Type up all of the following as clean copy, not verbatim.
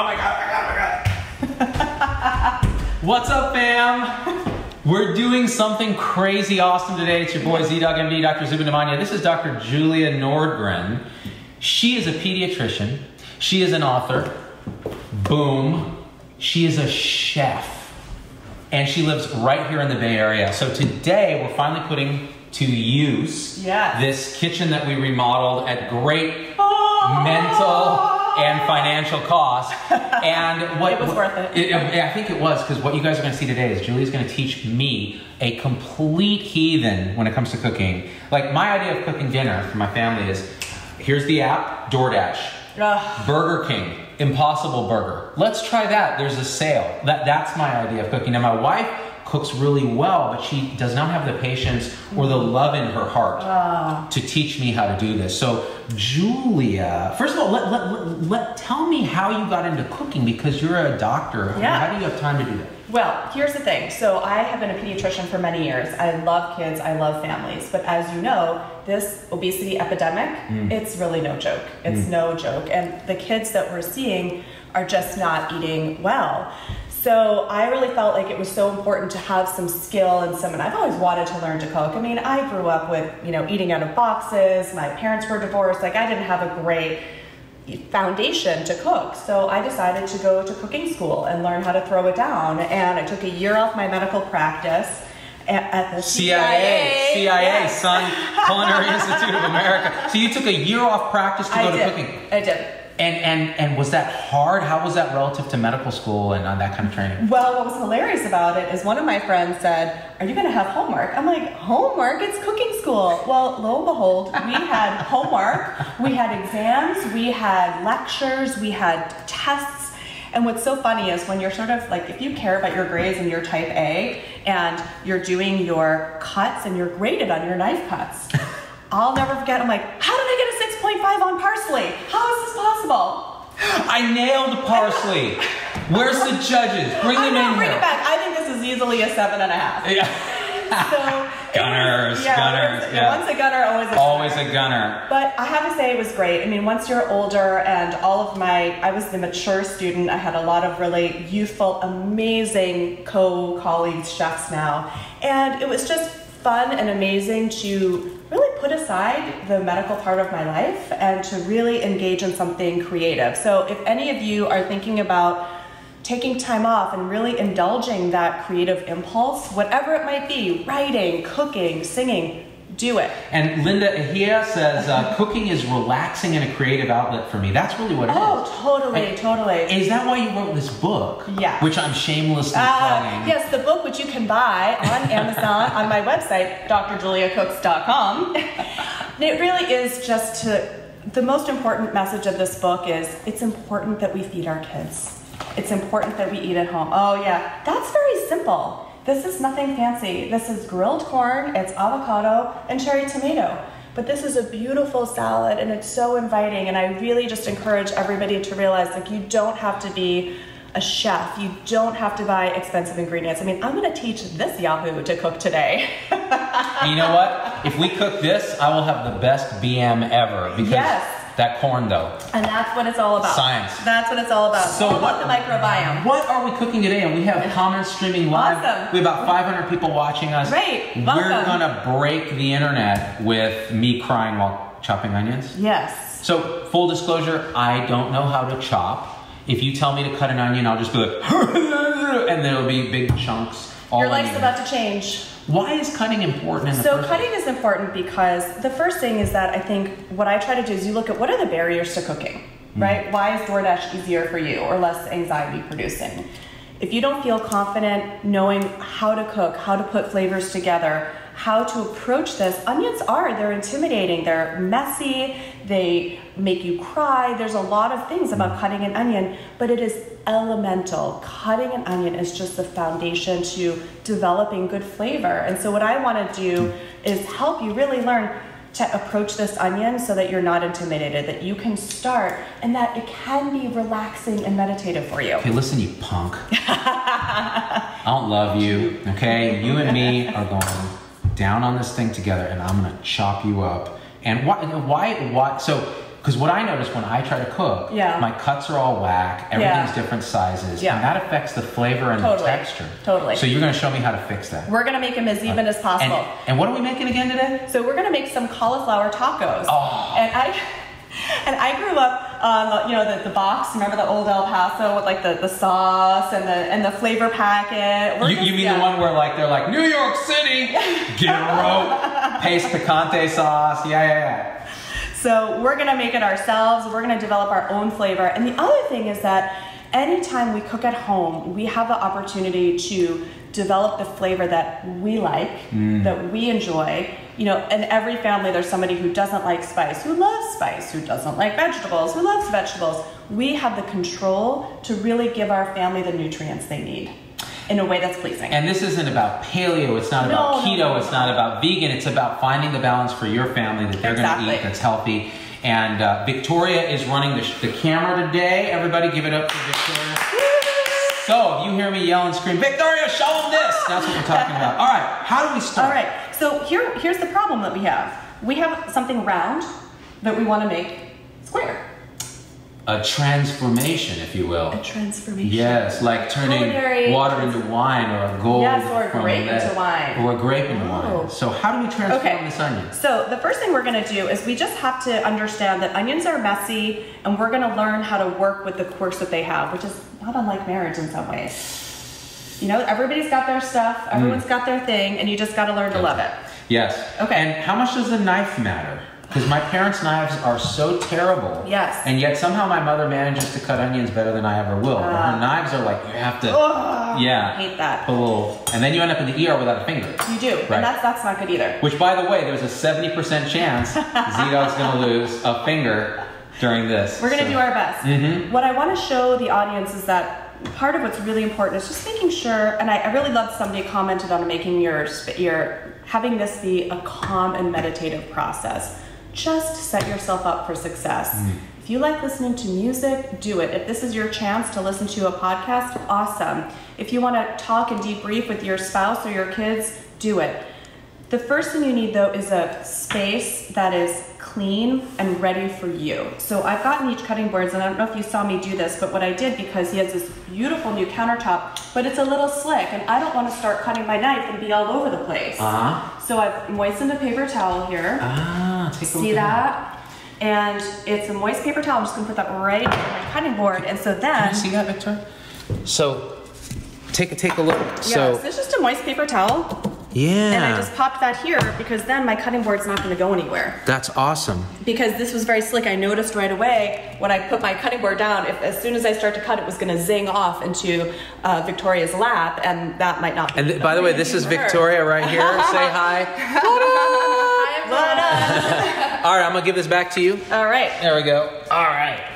Oh my God, What's up, fam? We're doing something crazy awesome today. It's your boy, ZDoggMD, Dr. Zubin Damania. This is Dr. Julia Nordgren. She is a pediatrician. She is an author. Boom. She is a chef. And she lives right here in the Bay Area. So today, we're finally putting to use this kitchen that we remodeled at great mental and financial cost. And what, it was worth it. I think it was, because what you guys are gonna see today is Julie's gonna teach me, a complete heathen when it comes to cooking. Like, my idea of cooking dinner for my family is, here's the app, DoorDash, Burger King, Impossible Burger. Let's try that, there's a sale. That's my idea of cooking. Now my wife cooks really well, but she does not have the patience or the love in her heart to teach me how to do this. So Julia, first of all, tell me how you got into cooking, because you're a doctor. How do you have time to do that? Well, here's the thing. So I have been a pediatrician for many years. I love kids, I love families, but as you know, this obesity epidemic, it's really no joke. It's no joke. And the kids that we're seeing are just not eating well. So I really felt like it was so important to have some skill and some, and I've always wanted to learn to cook. I mean, I grew up with, you know, eating out of boxes. My parents were divorced. Like, I didn't have a great foundation to cook. So I decided to go to cooking school and learn how to throw it down. And I took a year off my medical practice at the CIA, son, Culinary Institute of America. So you took a year off practice to go to cooking. I did. And was that hard? How was that relative to medical school and on that kind of training? Well, what was hilarious about it is one of my friends said, are you going to have homework? I'm like, homework? It's cooking school. Well, lo and behold, we had homework, we had exams, we had lectures, we had tests. And what's so funny is when you're sort of like, if you care about your grades and you're type A and you're doing your cuts and you're graded on your knife cuts, I'll never forget, I'm like, how did I get a 6.5 on parsley? How is this possible? I nailed parsley. Where's the judges? Bring them in here. Bring it back. I think this is easily a 7.5. Yeah. So, gunners. Yeah. Once a gunner, always a gunner. Always a gunner. But I have to say it was great. I mean, once you're older and all of my, I was the mature student. I had a lot of really youthful, amazing colleagues, chefs now. And it was just fun and amazing to really put aside the medical part of my life and to really engage in something creative. So if any of you are thinking about taking time off and really indulging that creative impulse, whatever it might be, writing, cooking, singing, do it. And Linda Ahia says, cooking is relaxing and a creative outlet for me. That's really what it is. Oh, totally, totally. Is that why you wrote this book? Yeah. Which I'm shamelessly plugging. Yes, the book, which you can buy on Amazon, on my website, drjuliacooks.com. It really is just the most important message of this book is it's important that we feed our kids. It's important that we eat at home. Oh yeah, that's very simple. This is nothing fancy. This is grilled corn, it's avocado, and cherry tomato. But this is a beautiful salad and it's so inviting, and I really just encourage everybody to realize, like, you don't have to be a chef. You don't have to buy expensive ingredients. I mean, I'm gonna teach this Yahoo to cook today. You know what? If we cook this, I will have the best BM ever. Because that corn, though. And that's what it's all about. Science. That's what it's all about. So what the microbiome. What are we cooking today? And we have comments streaming live. Awesome. We have about 500 people watching us. Great. Welcome. We're gonna break the internet with me crying while chopping onions. Yes. So full disclosure, I don't know how to chop. If you tell me to cut an onion, I'll just be like, and there'll be big chunks. Your life's about to change. Why is cutting important in the first place? So cutting is important because the first thing is that I think what I try to do is you look at what are the barriers to cooking, right? Why is DoorDash easier for you or less anxiety producing? If you don't feel confident knowing how to cook, how to put flavors together, how to approach this, onions are, they're intimidating, they're messy, they make you cry. There's a lot of things about cutting an onion, but it is elemental. Cutting an onion is just the foundation to developing good flavor. And so what I want to do is help you really learn to approach this onion so that you're not intimidated, that you can start, and that it can be relaxing and meditative for you. Okay, listen, you punk. I don't love you, okay? You and me are going down on this thing together, and I'm gonna chop you up. And why, so Because what I notice when I try to cook, my cuts are all whack, everything's different sizes, and that affects the flavor and the texture. Totally. So you're going to show me how to fix that. We're going to make them as even as possible. And what are we making again today? So we're going to make some cauliflower tacos. Oh. And I grew up on, you know, the box. Remember the old El Paso with like the sauce and the flavor packet. You mean the one where like they're like New York City, get a rope, paste picante sauce, So we're gonna make it ourselves. We're gonna develop our own flavor. And the other thing is that anytime we cook at home, we have the opportunity to develop the flavor that we like, that we enjoy. You know, in every family, there's somebody who doesn't like spice, who loves spice, who doesn't like vegetables, who loves vegetables. We have the control to really give our family the nutrients they need in a way that's pleasing. And this isn't about paleo, it's not about keto, it's not about vegan, it's about finding the balance for your family that they're gonna eat that's healthy. And Victoria is running the camera today. Everybody give it up for Victoria. So if you hear me yell and scream, Victoria, show them this! That's what we're talking about. All right, how do we start? All right, so here's the problem that we have. We have something round that we wanna make square. A transformation, if you will. A transformation. Yes, like turning water into wine or gold. Yes, or grape into wine. Or grape into wine. So how do we transform this onion? So the first thing we're gonna do is we just have to understand that onions are messy and we're gonna learn how to work with the quirks that they have, which is not unlike marriage in some ways. You know, everybody's got their stuff, everyone's got their thing, and you just gotta learn to love it. Yes. Okay. And how much does the knife matter? Because my parents' knives are so terrible. Yes. And yet somehow my mother manages to cut onions better than I ever will. Her knives are like, you have to, I hate that. And then you end up in the ER without a finger. You do, and that's not good either. Which by the way, there's a 70% chance ZDogg's gonna lose a finger during this. We're gonna do our best. What I wanna show the audience is that part of what's really important is just making sure, and I really loved somebody commented on making your having this be a calm and meditative process. Just set yourself up for success. If you like listening to music, do it. If this is your chance to listen to a podcast, awesome. If you want to talk and debrief with your spouse or your kids, do it. The first thing you need though is a space that is clean and ready for you. So I've gotten each cutting boards, and I don't know if you saw me do this, but what I did, because he has this beautiful new countertop, but it's a little slick and I don't want to start cutting my knife and be all over the place. So I've moistened a paper towel here. See that? And it's a moist paper towel. I'm just gonna put that right on my cutting board. And so then— Can you see that, Victoria? So take a look. Yeah, so it's just a moist paper towel. And I just popped that here because then my cutting board's not going to go anywhere. That's awesome. Because this was very slick. I noticed right away when I put my cutting board down, as soon as I start to cut, it was going to zing off into Victoria's lap, and that might not be. And by the way, this is Victoria right here. Say hi. All right, I'm going to give this back to you. All right. There we go. All right.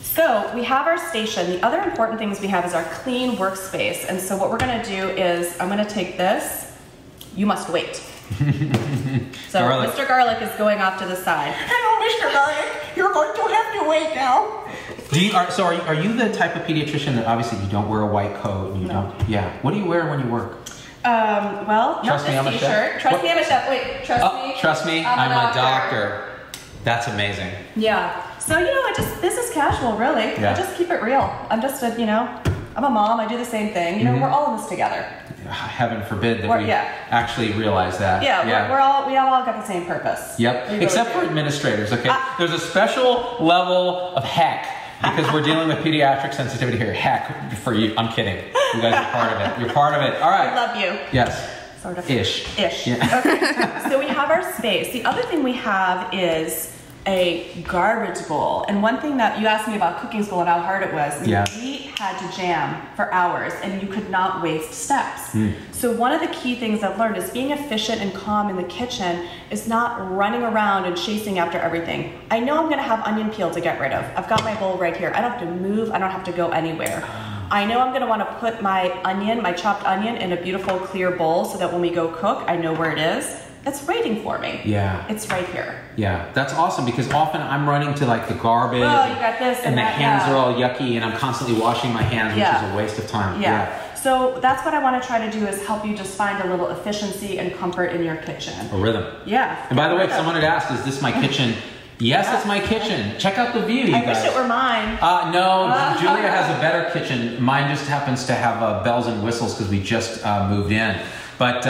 So we have our station. The other important things we have is our clean workspace. And so what we're going to do is I'm going to take this. You must wait. So garlic. Mr. Garlic is going off to the side. Hello, Mr. Garlic. You're going to have to wait now. Are you the type of pediatrician that obviously you don't wear a white coat? And you don't. What do you wear when you work? Well, trust me, I'm a chef. Trust me, I'm a chef. Wait, trust me, I'm a doctor. That's amazing. Yeah. So you know, this is casual, really. Yeah. I just keep it real. I'm just a, you know, I'm a mom. I do the same thing. You know, we're all in this together. Heaven forbid that we actually realize that. We all got the same purpose. Really except for administrators, okay? There's a special level of heck because we're dealing with pediatric sensitivity here. Heck for you. I'm kidding. You guys are part of it. You're part of it. All right. I love you. Yes. Sort of. Ish. Ish. Yeah. Okay. So we have our space. The other thing we have is a garbage bowl. And one thing that you asked me about cooking school and how hard it was, we had to jam for hours and you could not waste steps. So one of the key things I've learned is being efficient and calm in the kitchen is not running around and chasing after everything. I know I'm gonna have onion peel to get rid of. I've got my bowl right here. I don't have to move, I don't have to go anywhere. I know I'm gonna wanna put my onion, my chopped onion in a beautiful clear bowl so that when we go cook, I know where it is. It's waiting for me. It's right here. That's awesome because often I'm running to like the garbage. Oh, you got this. And the hands are all yucky and I'm constantly washing my hands, which is a waste of time. So that's what I want to try to do is help you just find a little efficiency and comfort in your kitchen. A rhythm. And by the way, if someone had asked, is this my kitchen? Yes, yeah. It's my kitchen. Check out the view, you guys. I wish it were mine. No, Julia has a better kitchen. Mine just happens to have bells and whistles because we just moved in. But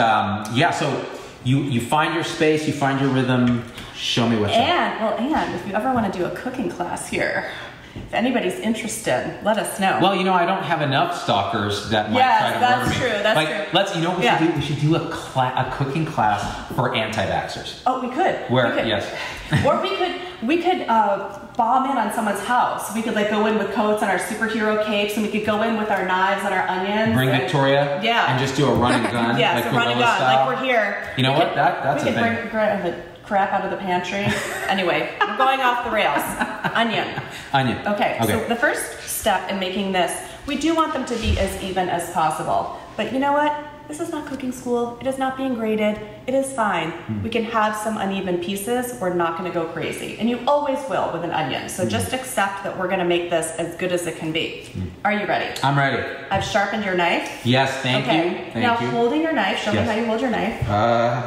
yeah, so you find your space, you find your rhythm. Show me what's up. And if you ever want to do a cooking class here, if anybody's interested, let us know. Well, you know, I don't have enough stalkers that might try to murder me. Yes, that's true. That's true. Let's, you know what we should do? We should do a cooking class for anti-vaxxers. Oh, we could. Yes. Or we could bomb in on someone's house. We could like go in with coats and our superhero capes, and we could go in with our knives and our onions. Bring Victoria. Yeah. And just do a run and gun. Yeah, so run and gun, like we're here. You know what? That's a thing. We could bring crap out of the pantry. Anyway, we're going off the rails. Onion. Okay, so the first step in making this, we do want them to be as even as possible. But you know what? This is not cooking school. It is not being graded. It is fine. We can have some uneven pieces. We're not going to go crazy. And you always will with an onion. So just accept that we're going to make this as good as it can be. Are you ready? I'm ready. I've sharpened your knife. Yes, thank you. Now holding your knife, show me how you hold your knife.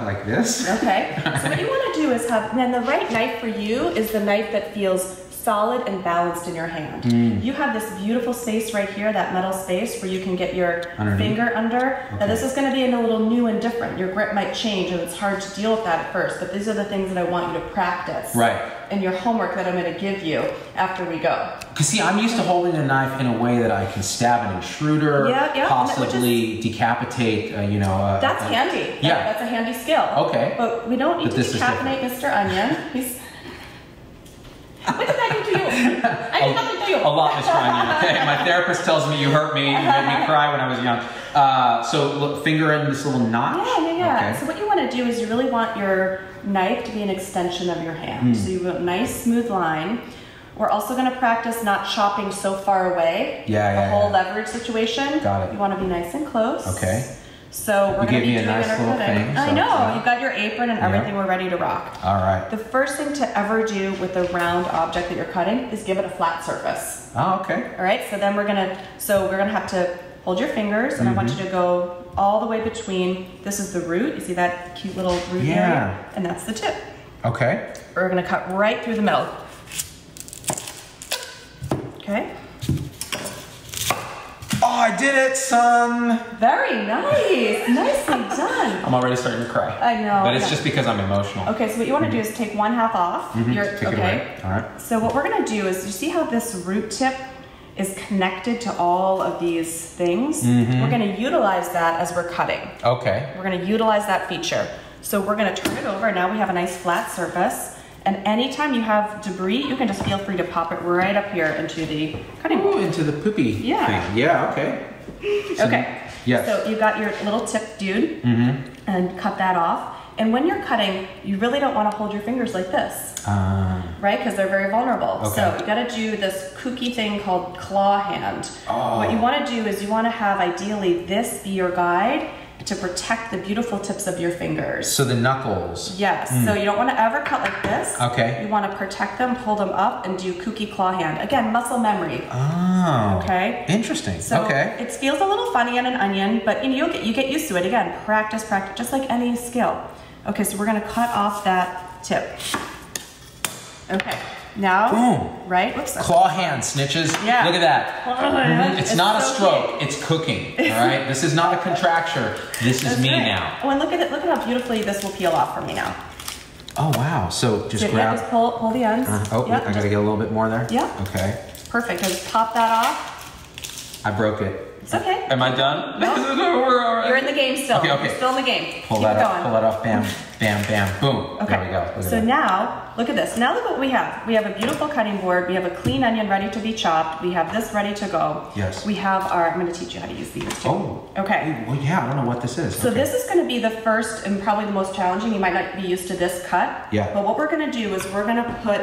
Like this. Okay. So what you want to do is have, then the right knife for you is the knife that feels solid and balanced in your hand. You have this beautiful space right here, that metal space where you can get your finger under. Okay. Now this is going to be a little new and different. Your grip might change and it's hard to deal with that at first, but these are the things that I want you to practice. Right. And your homework that I'm going to give you after we go. Because see, I'm used to holding a knife in a way that I can stab an intruder, possibly decapitate, you know. That's handy. Yeah. That's a handy skill. Okay. But we don't need to decapitate Mr. Onion. He's... What did I do to you? I did nothing to you. A lot, Mr. Onion. Okay, my therapist tells me you hurt me. You made me cry when I was young. So look, finger in this little notch. Yeah. Okay. So what you want to do is you really want your knife to be an extension of your hand. So you want a nice smooth line. We're also going to practice not chopping so far away. The whole leverage situation. Got it. You want to be nice and close. Okay. So we're going to be doing nice little thing. I know. You've got your apron and everything. We're ready to rock. All right. The first thing to ever do with a round object that you're cutting is give it a flat surface. Oh, okay. All right. So then we're gonna have to hold your fingers, and I want you to go all the way between. This is the root. You see that cute little root area, and that's the tip. Okay. We're gonna cut right through the middle. Okay. Oh, I did it, son! Very nice! Nicely done! I'm already starting to cry. I know. But it's just because I'm emotional. Okay, so what you want to do is take one half off. Take it away. All right. So what we're going to do is, you see how this root tip is connected to all of these things? We're going to utilize that as we're cutting. Okay. We're going to utilize that feature. So we're going to turn it over. Now we have a nice flat surface. And anytime you have debris, you can just feel free to pop it right up here into the cutting board. Into the poopy thing. Yeah, okay. So, so you got your little tip, dude, and cut that off. And when you're cutting, you really don't want to hold your fingers like this, right? Because they're very vulnerable. Okay. So you got to do this kooky thing called claw hand. Oh. What you want to do is you want to have, ideally, this be your guide to protect the beautiful tips of your fingers. So the knuckles. Yes, so you don't want to ever cut like this. Okay. You want to protect them, pull them up, and do kooky claw hand. Again, muscle memory. Oh. Okay. Interesting. So it feels a little funny on an onion, but you know, you get used to it. Again, practice, practice, just like any skill. Okay, so we're gonna cut off that tip. Okay. Now, boom. Right? Oops, claw hand, snitches. Yeah. Look at that. It's not so a stroke. Cute. It's cooking. All right. This is not a contracture. This is me now. Oh, and look at it. Look at how beautifully this will peel off for me now. Oh wow. So just grab. Just pull the ends. I gotta get a little bit more there. Yeah. Okay. Perfect. Just pop that off. I broke it. It's okay. Am I done? No. We're all right. You're in the game still. Okay. You're still in the game. Pull that off. Bam. Bam, bam, boom. Okay. There we go. Look now, look at this. Now look what we have. We have a beautiful cutting board. We have a clean onion ready to be chopped. We have this ready to go. Yes. We have our, I'm going to teach you how to use these too. Oh. Okay. Well, yeah, I don't know what this is. So this is going to be the first and probably the most challenging. You might not be used to this cut. Yeah. But what we're going to do is we're going to put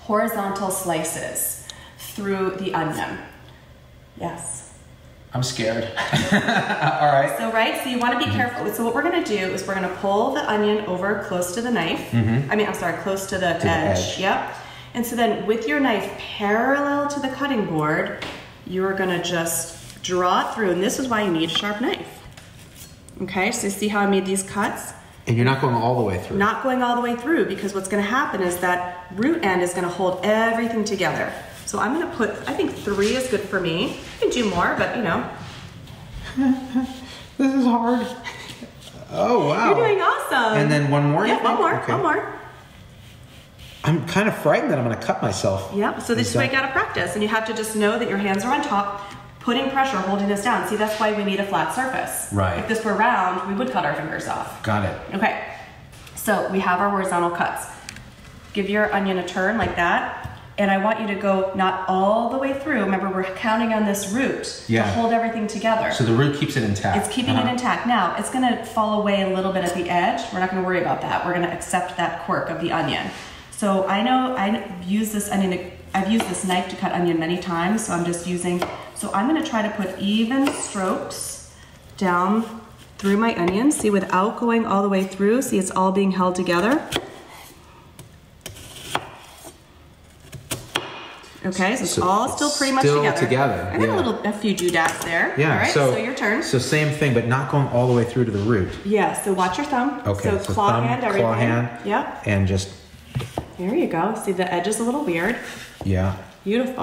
horizontal slices through the onion. Yes. I'm scared. All right. So, so you want to be careful. So what we're going to do is we're going to pull the onion over close to the knife. Close to the edge. Yep. And so then with your knife parallel to the cutting board, you're going to just draw it through. And this is why you need a sharp knife. Okay. So you see how I made these cuts? And you're not going all the way through. Not going all the way through, because what's going to happen is that root end is going to hold everything together. So I'm going to put, I think 3 is good for me. You can do more, but you know. This is hard. Oh, wow. You're doing awesome. And then one more? Yeah, one more, okay. One more. I'm kind of frightened that I'm going to cut myself. Yep, so this is why you got to practice. And you have to just know that your hands are on top, putting pressure, holding this down. See, that's why we need a flat surface. Right. If this were round, we would cut our fingers off. Got it. Okay. So we have our horizontal cuts. Give your onion a turn like that. And I want you to go not all the way through. Remember, we're counting on this root to hold everything together. So the root keeps it intact. It's keeping it intact. Now, it's going to fall away a little bit at the edge. We're not going to worry about that. We're going to accept that quirk of the onion. So I know I've used this onion I've used this knife to cut onion many times, so I'm just using, so I'm gonna try to put even strokes down through my onion, see, without going all the way through, see, it's all being held together. Okay, so it's all still pretty much together. I got a few doodads there. Yeah, all right, so your turn. So same thing, but not going all the way through to the root. Yeah, so watch your thumb. Okay, so claw thumb, hand, everything. Claw hand, yeah. And just... There you go. See, the edge is a little weird. Yeah. Beautiful.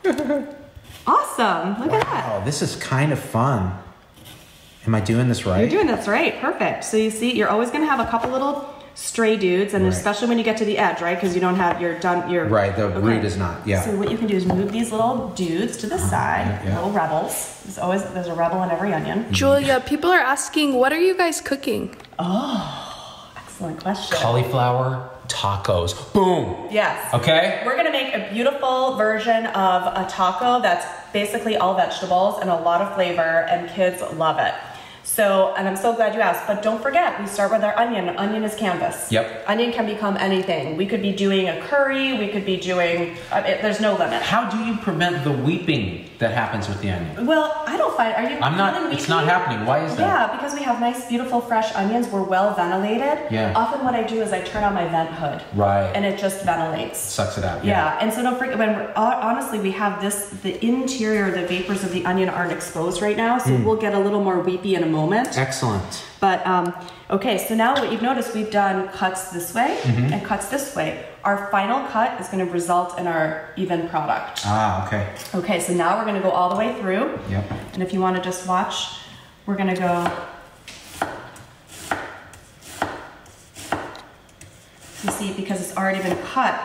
Awesome. Look at that. Oh, this is kind of fun. Am I doing this right? You're doing this right. Perfect. So you see, you're always going to have a couple little stray dudes, and especially when you get to the edge, right? Because you don't have your done. Your root is not. Yeah. So what you can do is move these little dudes to the side. Yeah. Little rebels. There's a rebel in every onion. Julia, people are asking, what are you guys cooking? Oh. Question. Cauliflower tacos. Boom. Yes. Okay. We're gonna make a beautiful version of a taco that's basically all vegetables and a lot of flavor, and kids love it. So, and I'm so glad you asked, but don't forget, we start with our onion. Onion is canvas. Yep. Onion can become anything. We could be doing a curry, we could be doing, there's no limit. How do you prevent the weeping that happens with the onion? Well, I don't find, it's not happening. Why is that? Yeah, because we have nice, beautiful, fresh onions. We're well ventilated. Yeah. Often what I do is I turn on my vent hood. Right. And it just ventilates. Sucks it out. Yeah. And so don't forget, when we're, honestly, we have this, the interior, the vapors of the onion aren't exposed right now, so we'll get a little more weepy in a moment. Excellent. But okay, so now what you've noticed, we've done cuts this way and cuts this way. Our final cut is going to result in our even product. Ah, okay. Okay, so now we're going to go all the way through. Yep. And if you want to just watch, we're going to go. You see, because it's already been cut,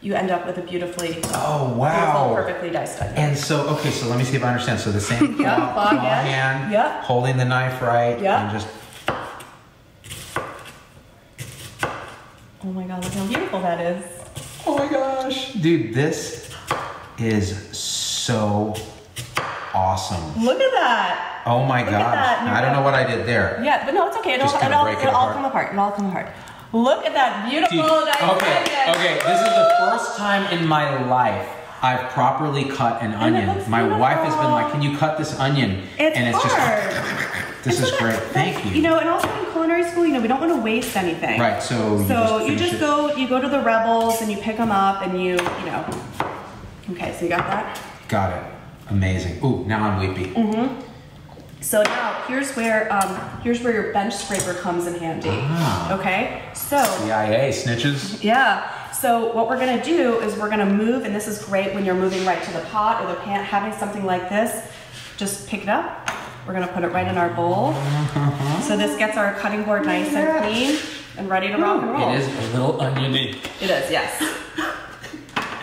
you end up with a beautifully, perfectly diced onion. And so, okay, so let me see if I understand. So the same hand, holding the knife right, and just. Oh my God, look how beautiful that is. Oh my gosh. Dude, this is so awesome. Look at that. Oh my gosh. I don't know what I did there. Yeah, but no, it's okay. It'll all come apart. Look at that beautiful onion. Okay, this is the first time in my life I've properly cut an onion. My wife has been like, can you cut this onion? This is great. Thank you. You know, and also in culinary school, you know, we don't want to waste anything. Right, so you go to the rebels and you pick them up and you know. Okay, so you got that? Got it. Amazing. Ooh, now I'm weepy. So now here's where your bench scraper comes in handy. Okay, so CIA snitches. Yeah. So what we're gonna do is we're gonna move, and this is great when you're moving right to the pot or the pan. Having something like this, just pick it up. We're gonna put it right in our bowl. So this gets our cutting board nice and clean and ready to rock and roll. It is a little oniony. It is, yes.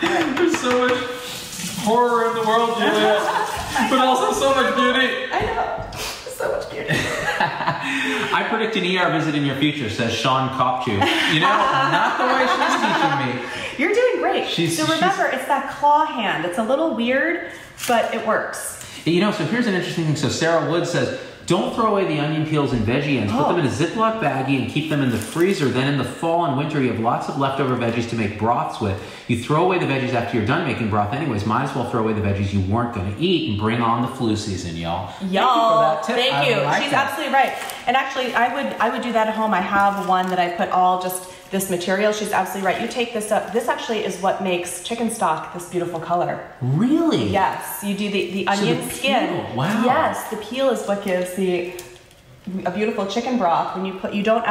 Right. There's so much horror in the world, Julia, but also so much beauty. I know. So much cuter. I predict an ER visit in your future, says Sean Kopchu. You know, not the way she's teaching me. You're doing great. So remember, it's that claw hand. It's a little weird, but it works. You know, so here's an interesting thing. So Sarah Wood says, don't throw away the onion peels and veggie ends. Put them in a Ziploc baggie and keep them in the freezer. Then in the fall and winter, you have lots of leftover veggies to make broths with. You throw away the veggies after you're done making broth anyways. Might as well throw away the veggies you weren't going to eat and bring on the flu season, y'all. Y'all, thank you. She's absolutely right. And actually, I would do that at home. I have one that I put all just this material. She's absolutely right. You take this up. This actually is what makes chicken stock this beautiful color. Really? Yes. You do the onion skin. Wow. Yes, the peel is what gives the a beautiful chicken broth when you put, you don't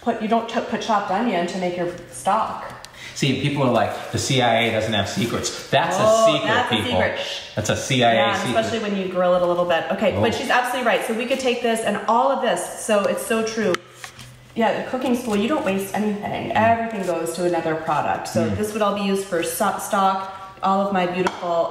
put chopped onion to make your stock. See, people are like, the CIA doesn't have secrets. That's a secret, that's people. A secret. That's a CIA secret. Especially when you grill it a little bit. Okay, but she's absolutely right. So we could take this and all of this. So it's so true. Yeah, the cooking school, you don't waste anything. Everything goes to another product. So this would all be used for stock. All of my beautiful,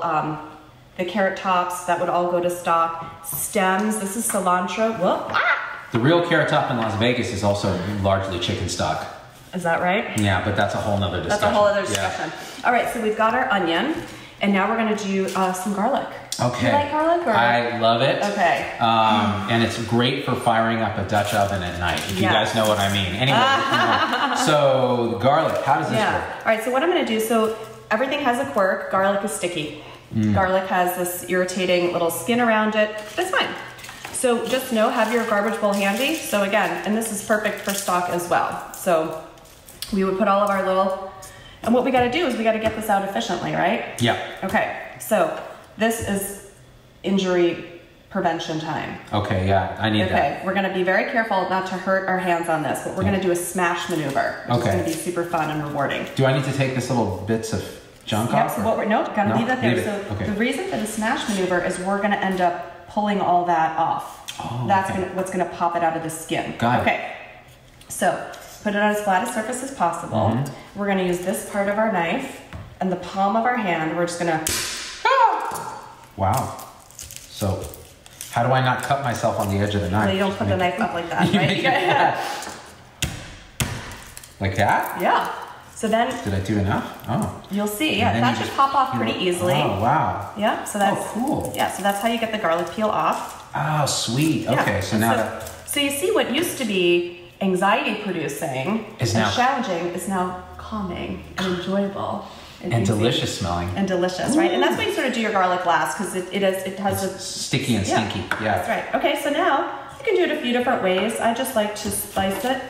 the carrot tops, that would all go to stock. Stems, this is cilantro. Whoop. Ah! The real carrot top in Las Vegas is also largely chicken stock. Is that right? Yeah, but that's a whole nother discussion. That's a whole other discussion. Yeah. All right, so we've got our onion, and now we're gonna do some garlic. Okay. Do you like garlic? Or? I love it. Okay. And it's great for firing up a Dutch oven at night, if you guys know what I mean. Anyway, so garlic, how does this work? All right, so what I'm gonna do, so everything has a quirk, garlic is sticky. Garlic has this irritating little skin around it, that's fine. So just know, have your garbage bowl handy. So again, and this is perfect for stock as well. So we would put all of our little, and what we gotta do is we gotta get this out efficiently, right? Yeah. Okay, so this is injury prevention time. Okay, yeah, I need that. Okay, we're gonna be very careful not to hurt our hands on this, but we're gonna do a smash maneuver, which is gonna be super fun and rewarding. Do I need to take this little bits of junk off? So what we're, gotta leave that there. So the reason for the smash maneuver is we're gonna end up pulling all that off. Oh, that's what's gonna pop it out of the skin. Got it. Okay, so. Put it on as flat a surface as possible. We're gonna use this part of our knife and the palm of our hand. We're just gonna, Wow. So how do I not cut myself on the edge of the knife? No, you don't put the knife up like that, right? Like that? Yeah. So then. Did I do enough? Oh. You'll see, yeah, that should pop off pretty easily. Oh, wow. Yeah, so that's. Oh, cool. Yeah, so that's how you get the garlic peel off. Oh, sweet, okay, so now that. So you see what used to be anxiety producing is now challenging, is now calming and enjoyable. And delicious smelling. And delicious, right? And that's why you sort of do your garlic last, because it has a sticky and stinky. Yeah. That's right. Okay, so now you can do it a few different ways. I just like to slice it.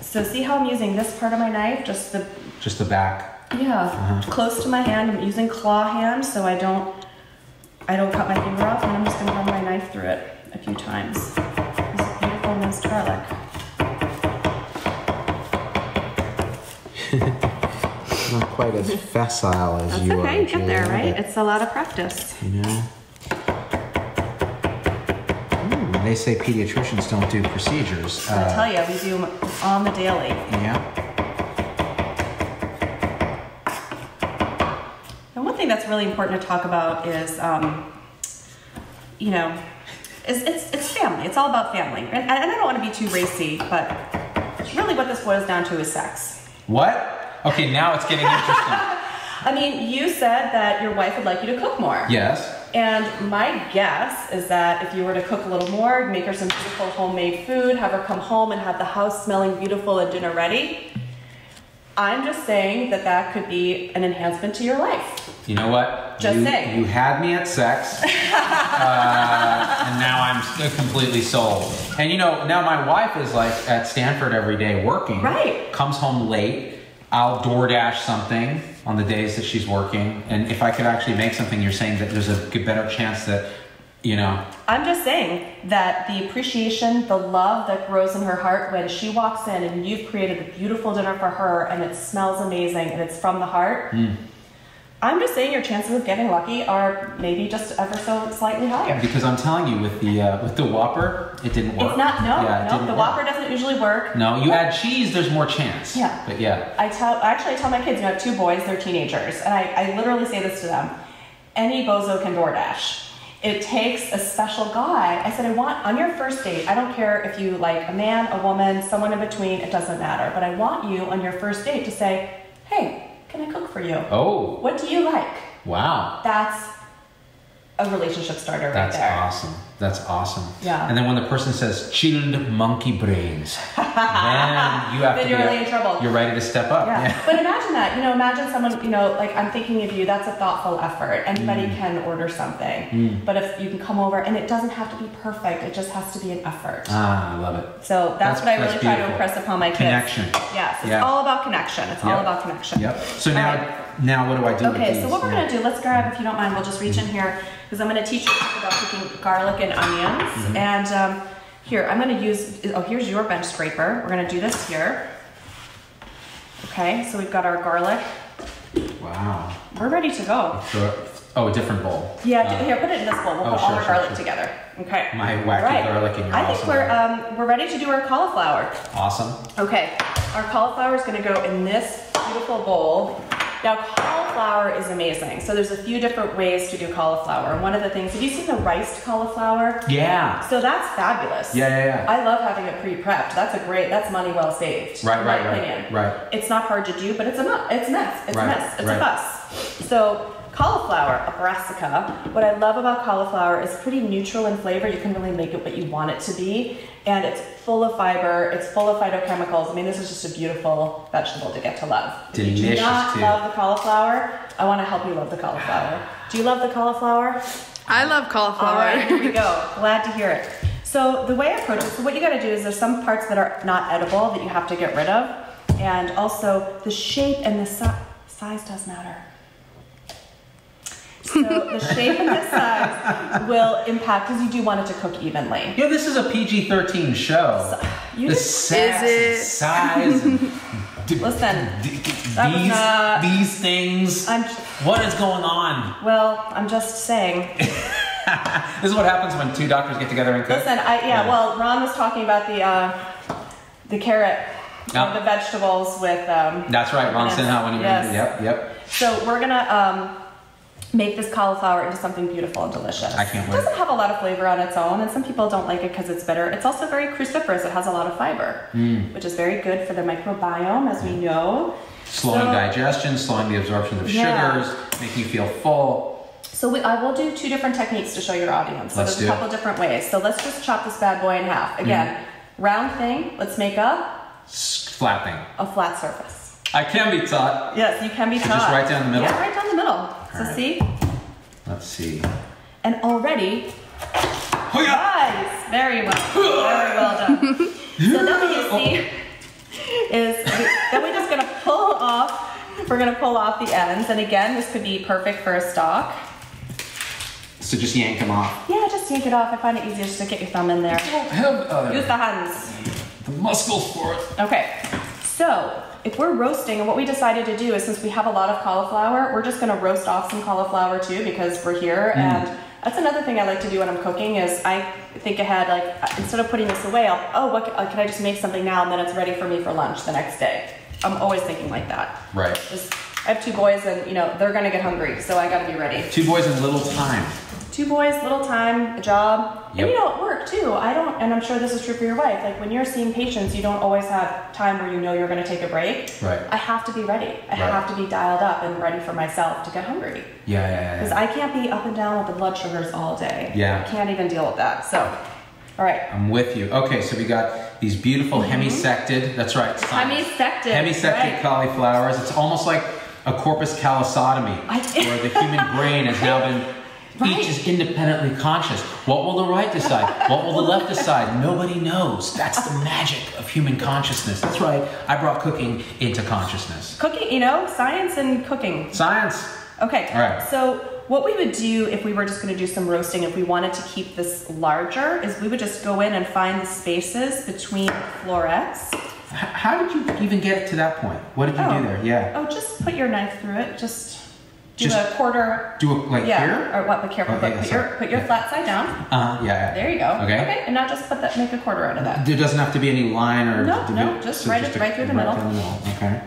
So see how I'm using this part of my knife? Just the back. Yeah. Close to my hand. I'm using claw hand so I don't cut my finger off, and I'm just gonna run my knife through it a few times. This is beautiful minced garlic. Not quite as facile as you are. That's okay, get there, right? It's a lot of practice. You know? Ooh, they say pediatricians don't do procedures. I tell you, we do them on the daily. Yeah. And one thing that's really important to talk about is, you know, it's family. It's all about family. And I don't want to be too racy, but really what this boils down to is sex. What? Okay, now it's getting interesting. I mean, you said that your wife would like you to cook more. Yes. And my guess is that if you were to cook a little more, make her some beautiful homemade food, have her come home and have the house smelling beautiful and dinner ready, I'm just saying that that could be an enhancement to your life. You know what? Just saying. You had me at sex, and now I'm completely sold. And you know, now my wife is like at Stanford every day working. Right. Comes home late. I'll DoorDash something on the days that she's working. And if I could actually make something, you're saying that there's a better chance that, you know. I'm just saying that the appreciation, the love that grows in her heart when she walks in and you've created a beautiful dinner for her and it smells amazing and it's from the heart. I'm just saying your chances of getting lucky are maybe just ever so slightly higher. Because I'm telling you, with the Whopper, it didn't work. It's not, no, the Whopper doesn't usually work. No, you add cheese, there's more chance. Yeah. But yeah. I tell my kids, you know, I have two boys, they're teenagers, and I literally say this to them, any bozo can DoorDash. It takes a special guy. I said, I want, on your first date, I don't care if you like a man, a woman, someone in between, it doesn't matter. But I want you on your first date to say, hey, can I cook for you? Oh. What do you like? Wow. That's a relationship starter right there. That's awesome. That's awesome. Yeah. And then when the person says chilled monkey brains, then you have to be really in trouble. You're ready to step up. Yeah. Yeah. But imagine that. You know, imagine someone, you know, like I'm thinking of you, that's a thoughtful effort. Anybody can order something. But if you can come over, and it doesn't have to be perfect, it just has to be an effort. Ah, I love it. So that's what I really try to impress upon my kids. Connection. Yes. It's all about connection. It's all about connection. Yep. So now what do I do? Okay, with these? So what we're gonna do, let's grab, if you don't mind, we'll just reach in here. Because I'm going to teach you about cooking garlic and onions. And Here, I'm gonna use, oh, here's your bench scraper. We're gonna do this here. Okay, so we've got our garlic. Wow. We're ready to go. Oh, a different bowl. Yeah, here, put it in this bowl. We'll put all the garlic together. Okay. My wacky garlic in your I think we're ready to do our cauliflower. Awesome. Okay, our cauliflower is gonna go in this beautiful bowl. Now, cauliflower is amazing. So there's a few different ways to do cauliflower. One of the things, have you seen the riced cauliflower? Yeah. So that's fabulous. Yeah, yeah, yeah. I love having it pre-prepped. That's a great, that's money well saved. Right, right, right, right. It's not hard to do, but it's a mess. It's a mess. It's a fuss. So cauliflower, a brassica, what I love about cauliflower is pretty neutral in flavor. You can really make it what you want it to be. And it's full of fiber, it's full of phytochemicals. I mean, this is just a beautiful vegetable to get to love. Delicious. If you do not love the cauliflower, I want to help you love the cauliflower. Do you love the cauliflower? I love cauliflower. All right, here we go. Glad to hear it. So the way I approach it, so what you got to do is there's some parts that are not edible that you have to get rid of. And also the shape and the size does matter. So the shape and the size will impact, because you do want it to cook evenly. Yeah, this is a PG-13 show. So, you the sass and size and listen, these things, what is going on? Well, I'm just saying. This is what happens when two doctors get together and cook. Listen, well, Ron was talking about the carrot, the vegetables with... that's right, Ron said how when you yes. Yep, yep. So we're going to... make this cauliflower into something beautiful and delicious. I can't wait. It doesn't have a lot of flavor on its own, and some people don't like it because it's bitter. It's also very cruciferous. It has a lot of fiber, which is very good for the microbiome, as we know. Slowing digestion, slowing the absorption of sugars, making you feel full. So I will do two different techniques to show your audience. So there's a couple different ways. So let's just chop this bad boy in half. Again, round thing. Let's make a... flat thing. A flat surface. I can be taught. Yes, you can be taught. Just right down the middle? Yeah, right down the middle. All so right. See? Let's see. And already, nice, very well, very well done. So now what you see is, then we're just gonna pull off, we're gonna pull off the ends. And again, this could be perfect for a stock. So just yank them off. Yeah, just yank it off. I find it easier just to get your thumb in there. Use the hands. The muscles for it. Okay, so. If we're roasting, and what we decided to do is since we have a lot of cauliflower, we're just gonna roast off some cauliflower too because we're here. And that's another thing I like to do when I'm cooking is I think ahead, like instead of putting this away, can I just make something now and then it's ready for me for lunch the next day. I'm always thinking like that. Right. Just, I have two boys and you know they're gonna get hungry, so I gotta be ready. Two boys and little time. Two boys, little time, a job, and you know, at work too. And I'm sure this is true for your wife, like when you're seeing patients, you don't always have time where you know you're gonna take a break. Right. I have to be ready. I have to be dialed up and ready for myself to get hungry. Yeah, yeah, yeah. Because I can't be up and down with the blood sugars all day. Yeah. I can't even deal with that, so, all right. I'm with you. Okay, so we got these beautiful hemisected, that's right. Hemisected. Hemisected cauliflowers. It's almost like a corpus callosotomy, where the human brain has now been each is independently conscious. What will the right decide? What will the left decide? Nobody knows. That's the magic of human consciousness. That's right. I brought cooking into consciousness. Cooking, you know, science and cooking. Science. Okay. All right. So what we would do if we were just going to do some roasting, if we wanted to keep this larger, is we would just go in and find the spaces between florets. How did you even get to that point? What did you do there? Yeah. Oh, just put your knife through it. Just do a quarter. Here? Or what? Be careful. Okay, put your flat side down. There you go. Okay. Okay. And now just put that. Make a quarter out of that. There doesn't have to be any line or. No. Just right through the middle. Okay.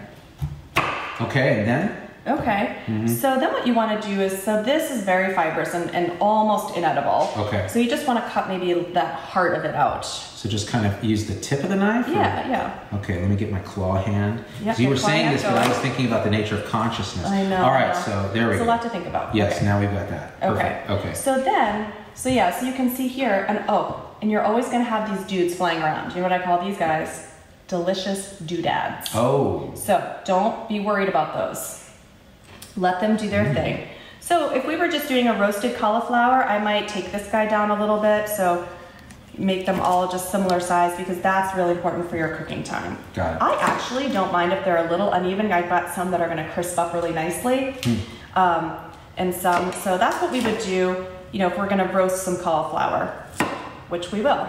Okay, and then. Okay. So then what you want to do is this is very fibrous and almost inedible. Okay. So you just want to cut maybe that heart of it out. So just kind of use the tip of the knife? Yeah, yeah. Okay, let me get my claw hand. Yep, so you were saying this, but I was thinking about the nature of consciousness. I know. All right, so there we go. It's a lot to think about. Yes, now we've got that. Perfect. Okay. Okay. So then, so you can see here, and you're always going to have these dudes flying around. You know what I call these guys? Delicious doodads. Oh. So don't be worried about those. Let them do their thing. So if we were just doing a roasted cauliflower, I might take this guy down a little bit, so make them all just similar size because that's really important for your cooking time. Got it. I actually don't mind if they're a little uneven. I've got some that are gonna crisp up really nicely and some, so that's what we would do, you know, if we're gonna roast some cauliflower, which we will.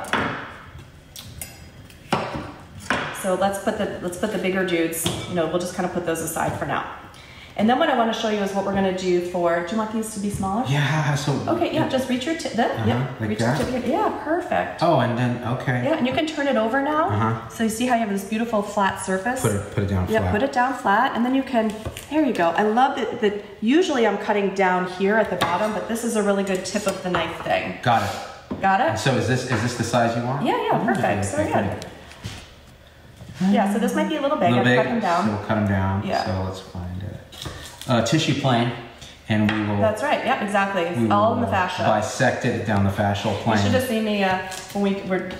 So let's put the bigger dudes, you know, we'll just kind of put those aside for now. And then what I want to show you is what we're going to do for, do you want these to be smaller? Yeah, so. Okay, yeah, just reach your tip, reach the tip, yeah, perfect. Oh, and then, okay. Yeah, and you can turn it over now. Uh-huh. So you see how you have this beautiful flat surface? Put it down flat. Yeah, put it down flat, and then you can, there you go. I love that usually I'm cutting down here at the bottom, but this is a really good tip of the knife thing. Got it. Got it? And so is this the size you want? Yeah, yeah, oh, perfect, okay, so yeah. Yeah, so this might be a little big. I've cut them down. So we'll cut them down, yeah. So let's find a tissue plane, and we will... That's right, yep, exactly. It's all in the fascia. Bisected it down the fascial plane. You should have seen me when we were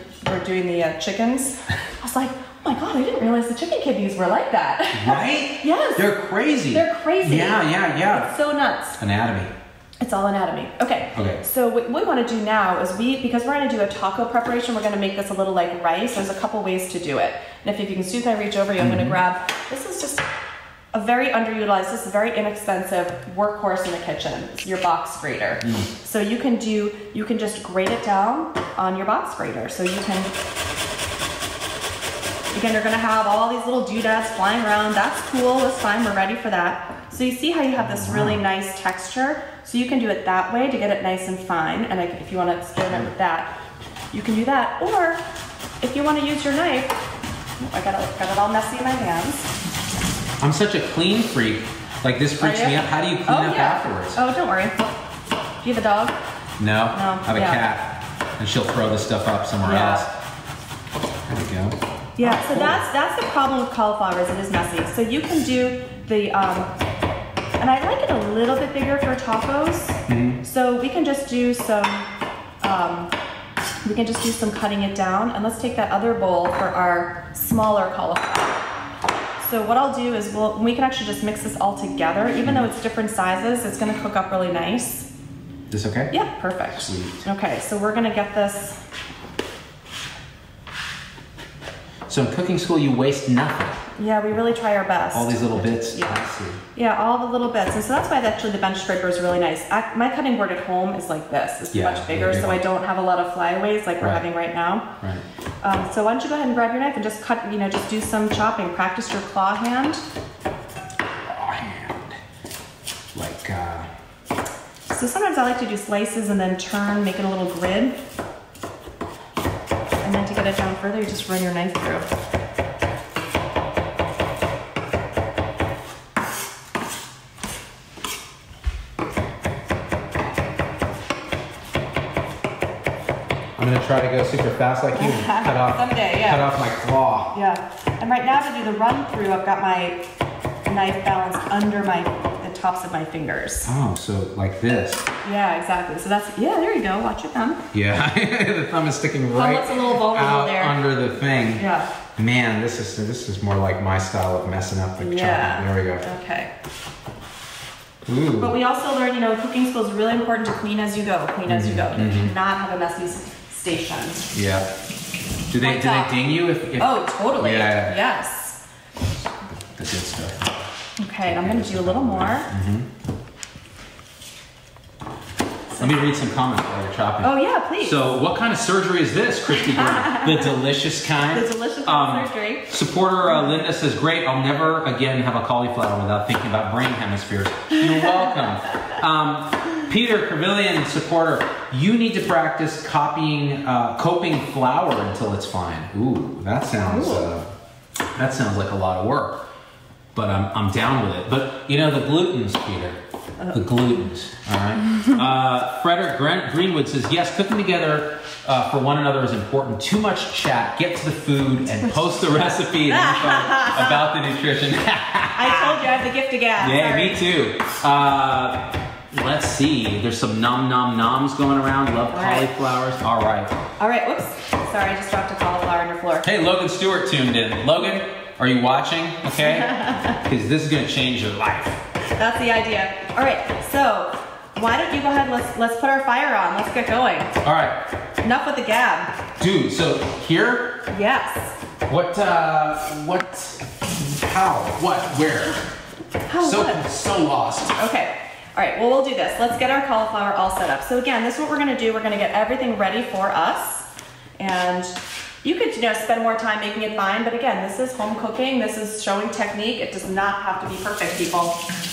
doing the chickens. I was like, oh my God, I didn't realize the chicken kidneys were like that. Right? Yes. They're crazy. They're crazy. Yeah, yeah, yeah. It's so nuts. Anatomy. It's all anatomy. Okay. Okay. So what we want to do now is because we're going to do a taco preparation, we're going to make this a little like rice. There's a couple ways to do it. And if you can see, I reach over you, I'm going to grab, this is just a very underutilized, this is very inexpensive workhorse in the kitchen. It's your box grater. Mm. So you can just grate it down on your box grater. So you can, again, you're going to have all these little doodads flying around. That's cool. That's fine. We're ready for that. So you see how you have this really nice texture? So you can do it that way to get it nice and fine. And if you want to experiment with that, you can do that. Or if you want to use your knife, I got it all messy in my hands. I'm such a clean freak. Like this freaks me out. How do you clean up afterwards? Oh, don't worry. Do you have a dog? No, I have a cat. And she'll throw this stuff up somewhere else. There we go. Yeah, so that's the problem with cauliflower is it is messy. So you can do the, and I like it a little bit bigger for tacos. Mm-hmm. So we can just do some, cutting it down, and let's take that other bowl for our smaller cauliflower. So what I'll do is we can actually just mix this all together, even though it's different sizes. It's going to cook up really nice. This okay? Yeah, perfect. Sweet. Okay, so we're going to get this. So in cooking school, you waste nothing. Yeah, we really try our best. All these little bits. Yeah, I see. Yeah, all the little bits. And so that's why actually the bench scraper is really nice. My cutting board at home is like this. It's much bigger, so I don't have a lot of flyaways like we're having right now. Right. So why don't you go ahead and grab your knife and just cut, you know, just do some chopping. Practice your claw hand. Claw hand. Like, So sometimes I like to do slices and then turn, make it a little grid. And then to get it down further, you just run your knife through. I'm going to try to go super fast like you and cut off my claw. Yeah. And right now to do the run through, I've got my knife balanced under the tops of my fingers. Oh, so like this. Yeah, exactly. So that's, yeah, there you go. Watch your thumb. Yeah, the thumb is sticking right a little vulnerable out there. Under the thing. Yeah. Man, this is more like my style of messing up the chocolate. There we go. Okay. Ooh. But we also learn, you know, cooking school is really important to clean as you go. Clean as you go. You do not have a messy station. Yeah. Do they ding you if? Oh, totally. Yeah. Yes. The good stuff. Okay, and I'm going to do a little more. Mm-hmm. Let me read some comments while you're chopping. Oh yeah, please. So what kind of surgery is this, Christy Gordon? The delicious kind. The delicious surgery. Supporter Linda says, great, I'll never again have a cauliflower without thinking about brain hemispheres. You're welcome. Peter Cavillian, supporter, you need to practice coping flour until it's fine. Ooh, that sounds like a lot of work, but I'm down with it. But you know, the glutens, Peter. The glutens, all right? Frederick Greenwood says, yes, cooking together for one another is important. Too much chat. Get to the food and post the recipe and info about the nutrition. I told you I have the gift of gab. Yeah, me too. Let's see. There's some nom noms going around. Love cauliflowers. All right. All right. Whoops. Sorry, I just dropped a cauliflower on your floor. Hey, Logan Stewart tuned in. Logan, are you watching? Okay? Because this is going to change your life. That's the idea. All right, so why don't you go ahead, let's put our fire on. Let's get going. All right. Enough with the gab. Dude, so here? Yes. So lost. Okay, all right, well, we'll do this. Let's get our cauliflower all set up. So again, this is what we're gonna do. We're gonna get everything ready for us. And You could, you know, spend more time making it fine, but again, this is home cooking. This is showing technique. It does not have to be perfect, people.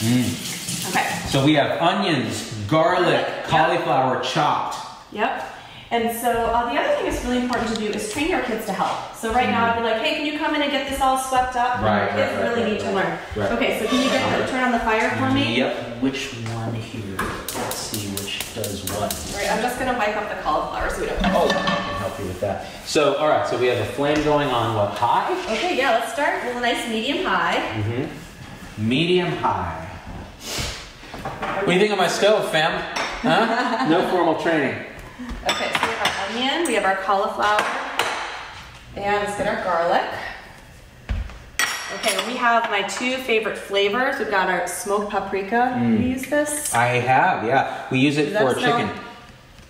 Mm. Okay. So we have onions, garlic, cauliflower chopped. Yep. And so the other thing that's really important to do is train your kids to help. So right now, I'd be like, hey, can you come in and get this all swept up? Right. Kids really need to learn. Right. Okay, so can you get turn on the fire for me? Yep. Which one here? Let's see which does what. All right, I'm just gonna wipe up the cauliflower so we don't. Oh, I can help you with that. So all right, so we have a flame going on. What, high? Okay, yeah. Let's start with a nice medium high. Mm-hmm. Medium high. What do you think of my stove, fam? Huh? No formal training. Okay, so we have our onion, we have our cauliflower, and let's get our garlic. Okay, we have my two favorite flavors. We've got our smoked paprika. Have you used this? I have, yeah. We use it for chicken.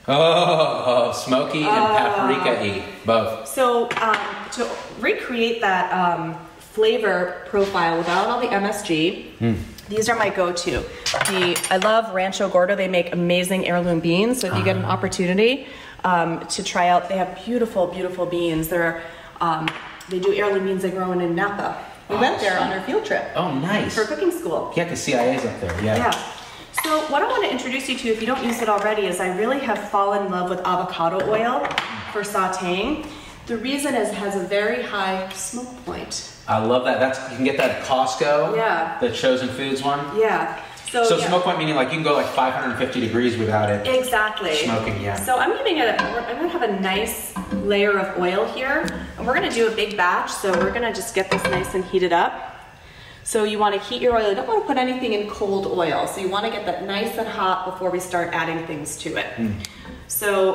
Oh, smoky and paprika-y, both. So to recreate that flavor profile without all the MSG, these are my go-to. I love Rancho Gordo. They make amazing heirloom beans. So if you get an opportunity to try out, they have beautiful, beautiful beans. They're, they do heirloom beans that grow in Napa. We went there on our field trip. Oh, nice. For cooking school. Yeah, the CIA's up there. Yeah. Yeah. So what I want to introduce you to, if you don't use it already, is I really have fallen in love with avocado oil for sauteing. The reason is it has a very high smoke point. I love that. That's, you can get that at Costco. Yeah. The Chosen Foods one. Yeah. So smoke point meaning like you can go like 550 degrees without it. Exactly. Smoking, yeah. So I'm giving it a, I'm gonna have a nice layer of oil here. And we're gonna do a big batch, so we're gonna just get this nice and heated up. So you wanna heat your oil. You don't wanna put anything in cold oil. So you wanna get that nice and hot before we start adding things to it. Mm. So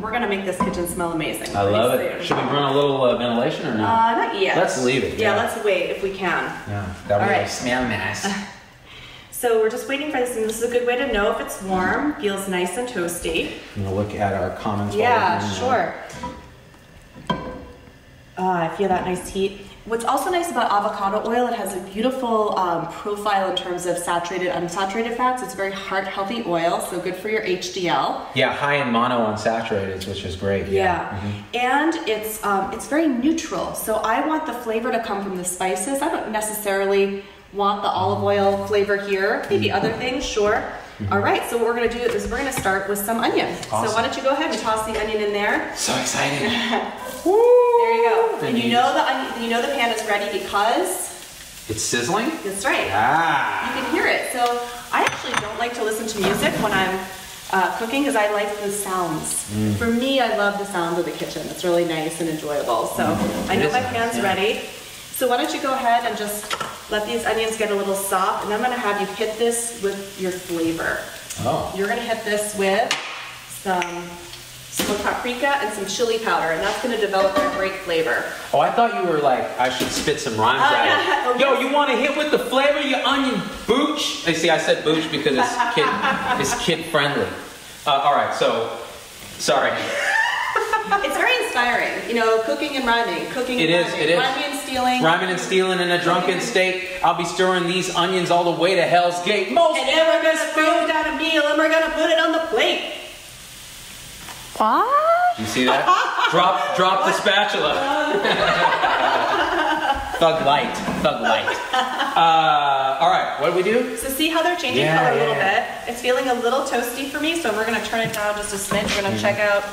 we're gonna make this kitchen smell amazing. I love it. Should we run a little ventilation or no? Not yet. Let's leave it. Yeah, let's wait if we can. Yeah, that would really smell nice. So we're just waiting for this, and this is a good way to know if it's warm. Feels nice and toasty. I'm gonna look at our comments. Yeah, sure. I feel that nice heat. What's also nice about avocado oil, it has a beautiful profile in terms of saturated, unsaturated fats. It's very heart-healthy oil, so good for your HDL. Yeah, high in monounsaturated, which is great. Yeah. And it's very neutral. So I want the flavor to come from the spices. I don't necessarily want the olive oil flavor here. Maybe other things, sure. All right, so what we're gonna do is we're gonna start with some onion. Awesome. So why don't you go ahead and toss the onion in there. So exciting. Woo! There you go. And you know, the pan is ready because? It's sizzling? That's right. Ah. You can hear it. So I actually don't like to listen to music when I'm cooking because I like the sounds. Mm. For me, I love the sounds of the kitchen. It's really nice and enjoyable. So I know my pan's ready. So why don't you go ahead and just let these onions get a little soft, and I'm gonna have you hit this with your flavor. Oh. You're gonna hit this with some paprika and some chili powder, and that's gonna develop a great flavor. Oh, I thought you were like, I should spit some rhymes at it. Yo, you wanna hit with the flavor, you onion booch? You see, I said booch because it's kid, it's kid friendly. All right, so, sorry. It's very inspiring, you know, cooking and rhyming. Cooking and rhyming. It is. Rhyming and stealing. Rhyming and stealing in a drunken state. I'll be stirring these onions all the way to Hell's Gate. Most and then we're gonna throw down a meal and we're gonna put it on the plate. What? You see that? drop the spatula. Thug light. Thug light. All right, what do we do? So see how they're changing color a little bit. It's feeling a little toasty for me, so we're gonna turn it down just a smidge. We're gonna check out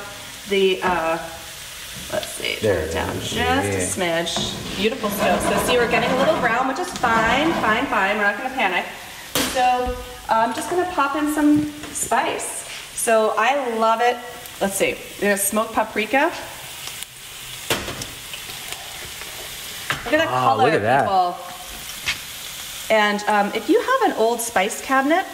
the, let's see, there it down just a smidge. Beautiful stove. So see, we're getting a little brown, which is fine, fine, fine. We're not gonna panic. So I'm just gonna pop in some spice. So I love it. Let's see, there's smoked paprika. Look at that color, look at that. People. And if you have an old spice cabinet,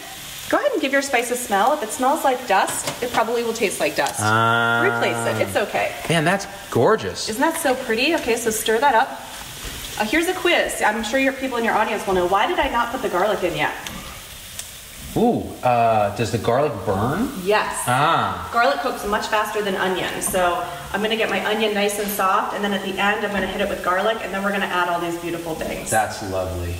go ahead and give your spice a smell. If it smells like dust, it probably will taste like dust. Replace it, it's okay. Man, that's gorgeous. Isn't that so pretty? Okay, so stir that up. Here's a quiz. I'm sure your people in your audience will know. Why did I not put the garlic in yet? Ooh, does the garlic burn? Yes. Garlic cooks much faster than onion. So I'm gonna get my onion nice and soft, and then at the end, I'm gonna hit it with garlic, and then we're gonna add all these beautiful things. That's lovely.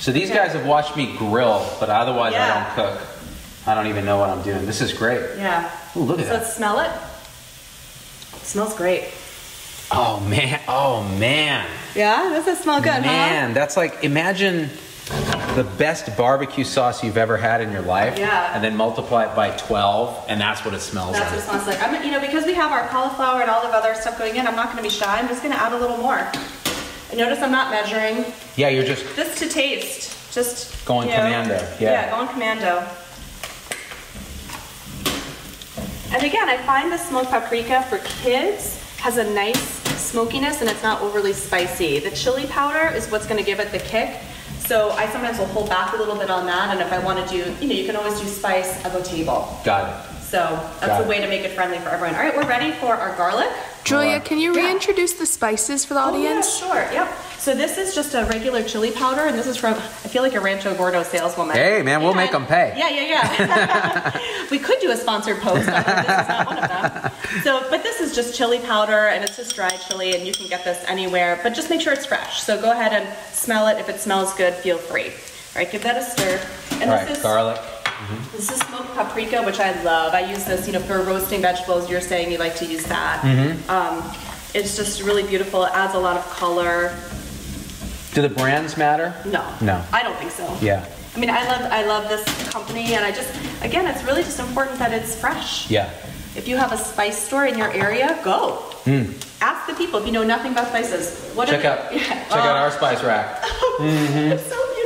So these guys have watched me grill, but otherwise I don't cook. I don't even know what I'm doing. This is great. Yeah. Ooh, look at that. So let's smell it. It smells great. Oh, man. Oh, man. Yeah? Doesn't smell good, man, huh? Man, that's like, imagine the best barbecue sauce you've ever had in your life. Yeah. And then multiply it by 12, and that's what it smells like. That's what it smells like. I'm, you know, because we have our cauliflower and all of other stuff going in, I'm not going to be shy. I'm just going to add a little more. And notice I'm not measuring. Yeah, you're just... Just to taste. Just... Going commando. Yeah. Yeah, going commando. And again, I find the smoked paprika for kids has a nice smokiness and it's not overly spicy. The chili powder is what's going to give it the kick. So I sometimes will hold back a little bit on that, and if I want to do, you know, you can always do spice of a table. Got it. So that's a way to make it friendly for everyone. All right, we're ready for our garlic. Julia, can you reintroduce the spices for the audience? Yeah, sure, yep. So this is just a regular chili powder, and this is from, I feel like a Rancho Gordo saleswoman. Hey, man, we'll make them pay. Yeah, yeah, yeah. We could do a sponsored post, although this is not one of them. So, but this is just chili powder, and it's just dried chili, and you can get this anywhere, but just make sure it's fresh. So go ahead and smell it. If it smells good, feel free. All right, give that a stir. And all right, this is garlic. Mm-hmm. This is smoked paprika, which I love. I use this, you know, for roasting vegetables. You're saying you like to use that. Mm-hmm. It's just really beautiful. It adds a lot of color. Do the brands matter? No. No. I don't think so. Yeah. I mean, I love this company, and I just, again, it's really just important that it's fresh. Yeah. If you have a spice store in your area, go. Mm. Ask the people if you know nothing about spices. What Check out our spice rack. Mm-hmm. It's so beautiful.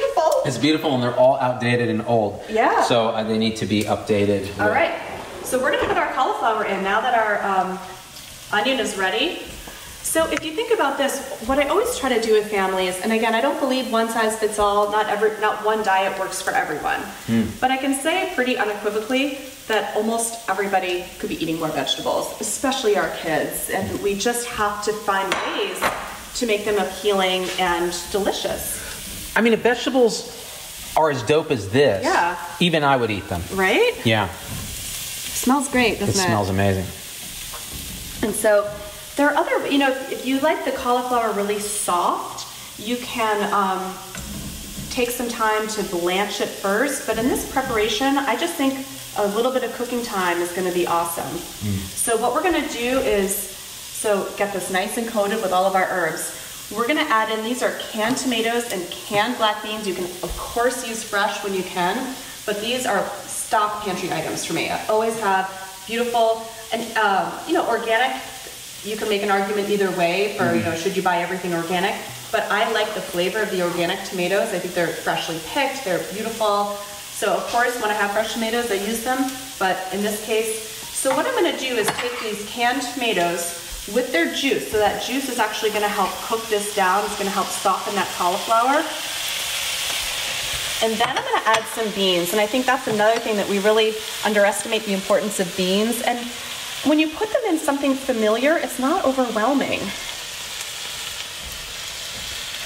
It's beautiful, and they're all outdated and old. Yeah. So they need to be updated. All right. So we're going to put our cauliflower in now that our onion is ready. So if you think about this, what I always try to do with families, and again, I don't believe one size fits all, not one diet works for everyone. Mm. But I can say pretty unequivocally that almost everybody could be eating more vegetables, especially our kids. And we just have to find ways to make them appealing and delicious. I mean, if vegetables are as dope as this, even I would eat them. Right? Yeah. It smells great, doesn't it? It smells amazing. And so... There are other, you know, if you like the cauliflower really soft, you can take some time to blanch it first. But in this preparation, I just think a little bit of cooking time is going to be awesome. Mm. So what we're going to do is, so get this nice and coated with all of our herbs. We're going to add in, these are canned tomatoes and canned black beans. You can, of course, use fresh when you can. But these are stock pantry items for me. I always have beautiful and, you know, organic. You can make an argument either way for, you know, should you buy everything organic? But I like the flavor of the organic tomatoes. I think they're freshly picked, they're beautiful. So of course, when I have fresh tomatoes, I use them, but in this case, so what I'm gonna do is take these canned tomatoes with their juice, so that juice is actually gonna help cook this down, it's gonna help soften that cauliflower. And then I'm gonna add some beans, and I think that's another thing that we really underestimate the importance of beans. And when you put them in something familiar, it's not overwhelming.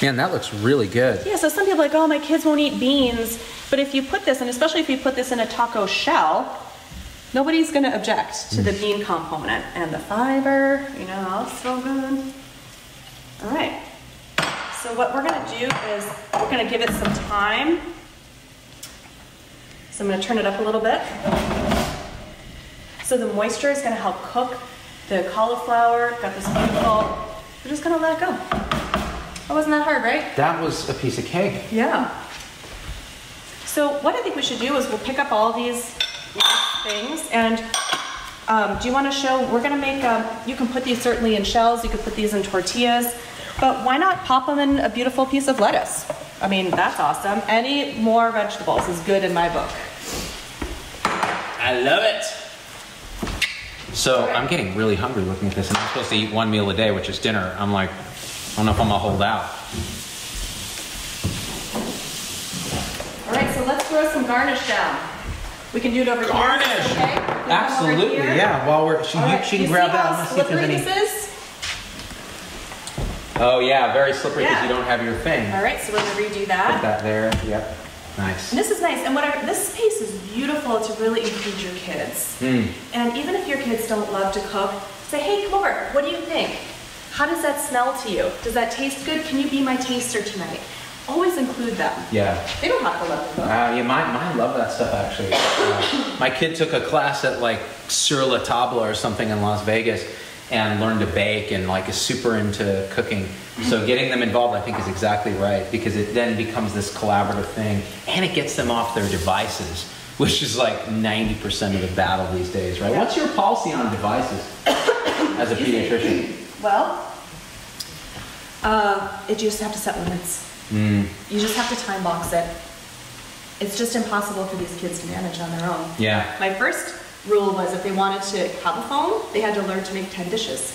Man, that looks really good. Yeah, so some people are like, oh, my kids won't eat beans. But if you put this, and especially if you put this in a taco shell, nobody's gonna object to the bean component. And the fiber, you know, all so good. All right, so what we're gonna do is we're gonna give it some time. So I'm gonna turn it up a little bit. So the moisture is gonna help cook the cauliflower, got this beautiful, we're just gonna let it go. That wasn't that hard, right? That was a piece of cake. Yeah. So what I think we should do is we'll pick up all these things and do you wanna show, we're gonna make, you can put these certainly in shells, you can put these in tortillas, but why not pop them in a beautiful piece of lettuce? I mean, that's awesome. Any more vegetables is good in my book. I love it. So I'm getting really hungry looking at this, and I'm supposed to eat one meal a day, which is dinner. I'm like, I don't know if I'm gonna hold out. All right, so let's throw some garnish down. We can do it over here. Garnish, okay? Absolutely, yeah. While we're, she can grab that. How slippery this is? Oh yeah, very slippery because you don't have your thing. All right, so we're gonna redo that. Put that there. Yep. Nice. And this is nice, and whatever, this space is beautiful to really include your kids. Mm. And even if your kids don't love to cook, say, hey, come over, what do you think? How does that smell to you? Does that taste good? Can you be my taster tonight? Always include them. Yeah. They don't have to love to cook. Yeah, mine love that stuff, actually. My kid took a class at like Sur La Table or something in Las Vegas, and learn to bake and like is super into cooking. So getting them involved, I think, is exactly right, because it then becomes this collaborative thing, and it gets them off their devices, which is like 90% of the battle these days, right? Yeah. What's your policy on devices as a pediatrician? Well, you just have to set limits. Mm. You just have to time box it. It's just impossible for these kids to manage on their own. Yeah. My first rule was if they wanted to have a phone, they had to learn to make 10 dishes.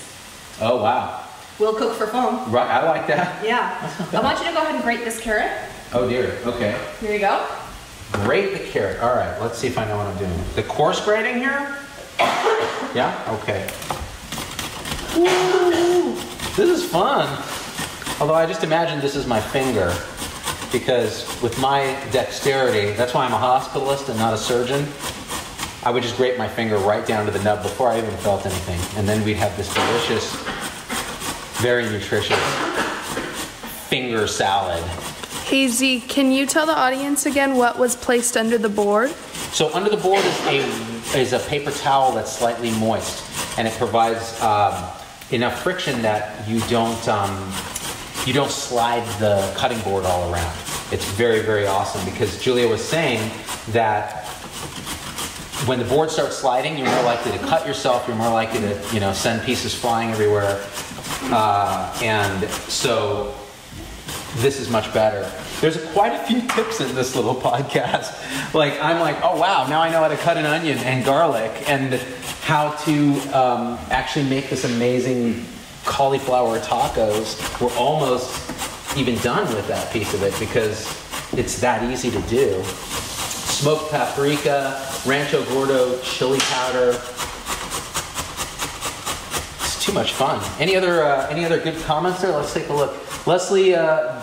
Oh, wow. We'll cook for phone. Right, I like that. Yeah. I want you to go ahead and grate this carrot. Oh dear, okay. Here you go. Grate the carrot, all right. Let's see if I know what I'm doing. The coarse grating here? Yeah, okay. Ooh, this is fun. Although I just imagine this is my finger, because with my dexterity, that's why I'm a hospitalist and not a surgeon, I would just grate my finger right down to the nub before I even felt anything. And then we'd have this delicious, very nutritious finger salad. Hey Z, can you tell the audience again what was placed under the board? So under the board is a paper towel that's slightly moist, and it provides enough friction that you don't slide the cutting board all around. It's very, very awesome, because Julia was saying that when the board starts sliding, you're more likely to cut yourself, you're more likely to, you know, send pieces flying everywhere. And so this is much better. There's quite a few tips in this little podcast. Like, I'm like, oh wow, now I know how to cut an onion and garlic and how to actually make this amazing cauliflower tacos. We're almost even done with that piece of it because it's that easy to do. Smoked paprika, Rancho Gordo chili powder. Too much fun. Any other good comments there? Let's take a look. Leslie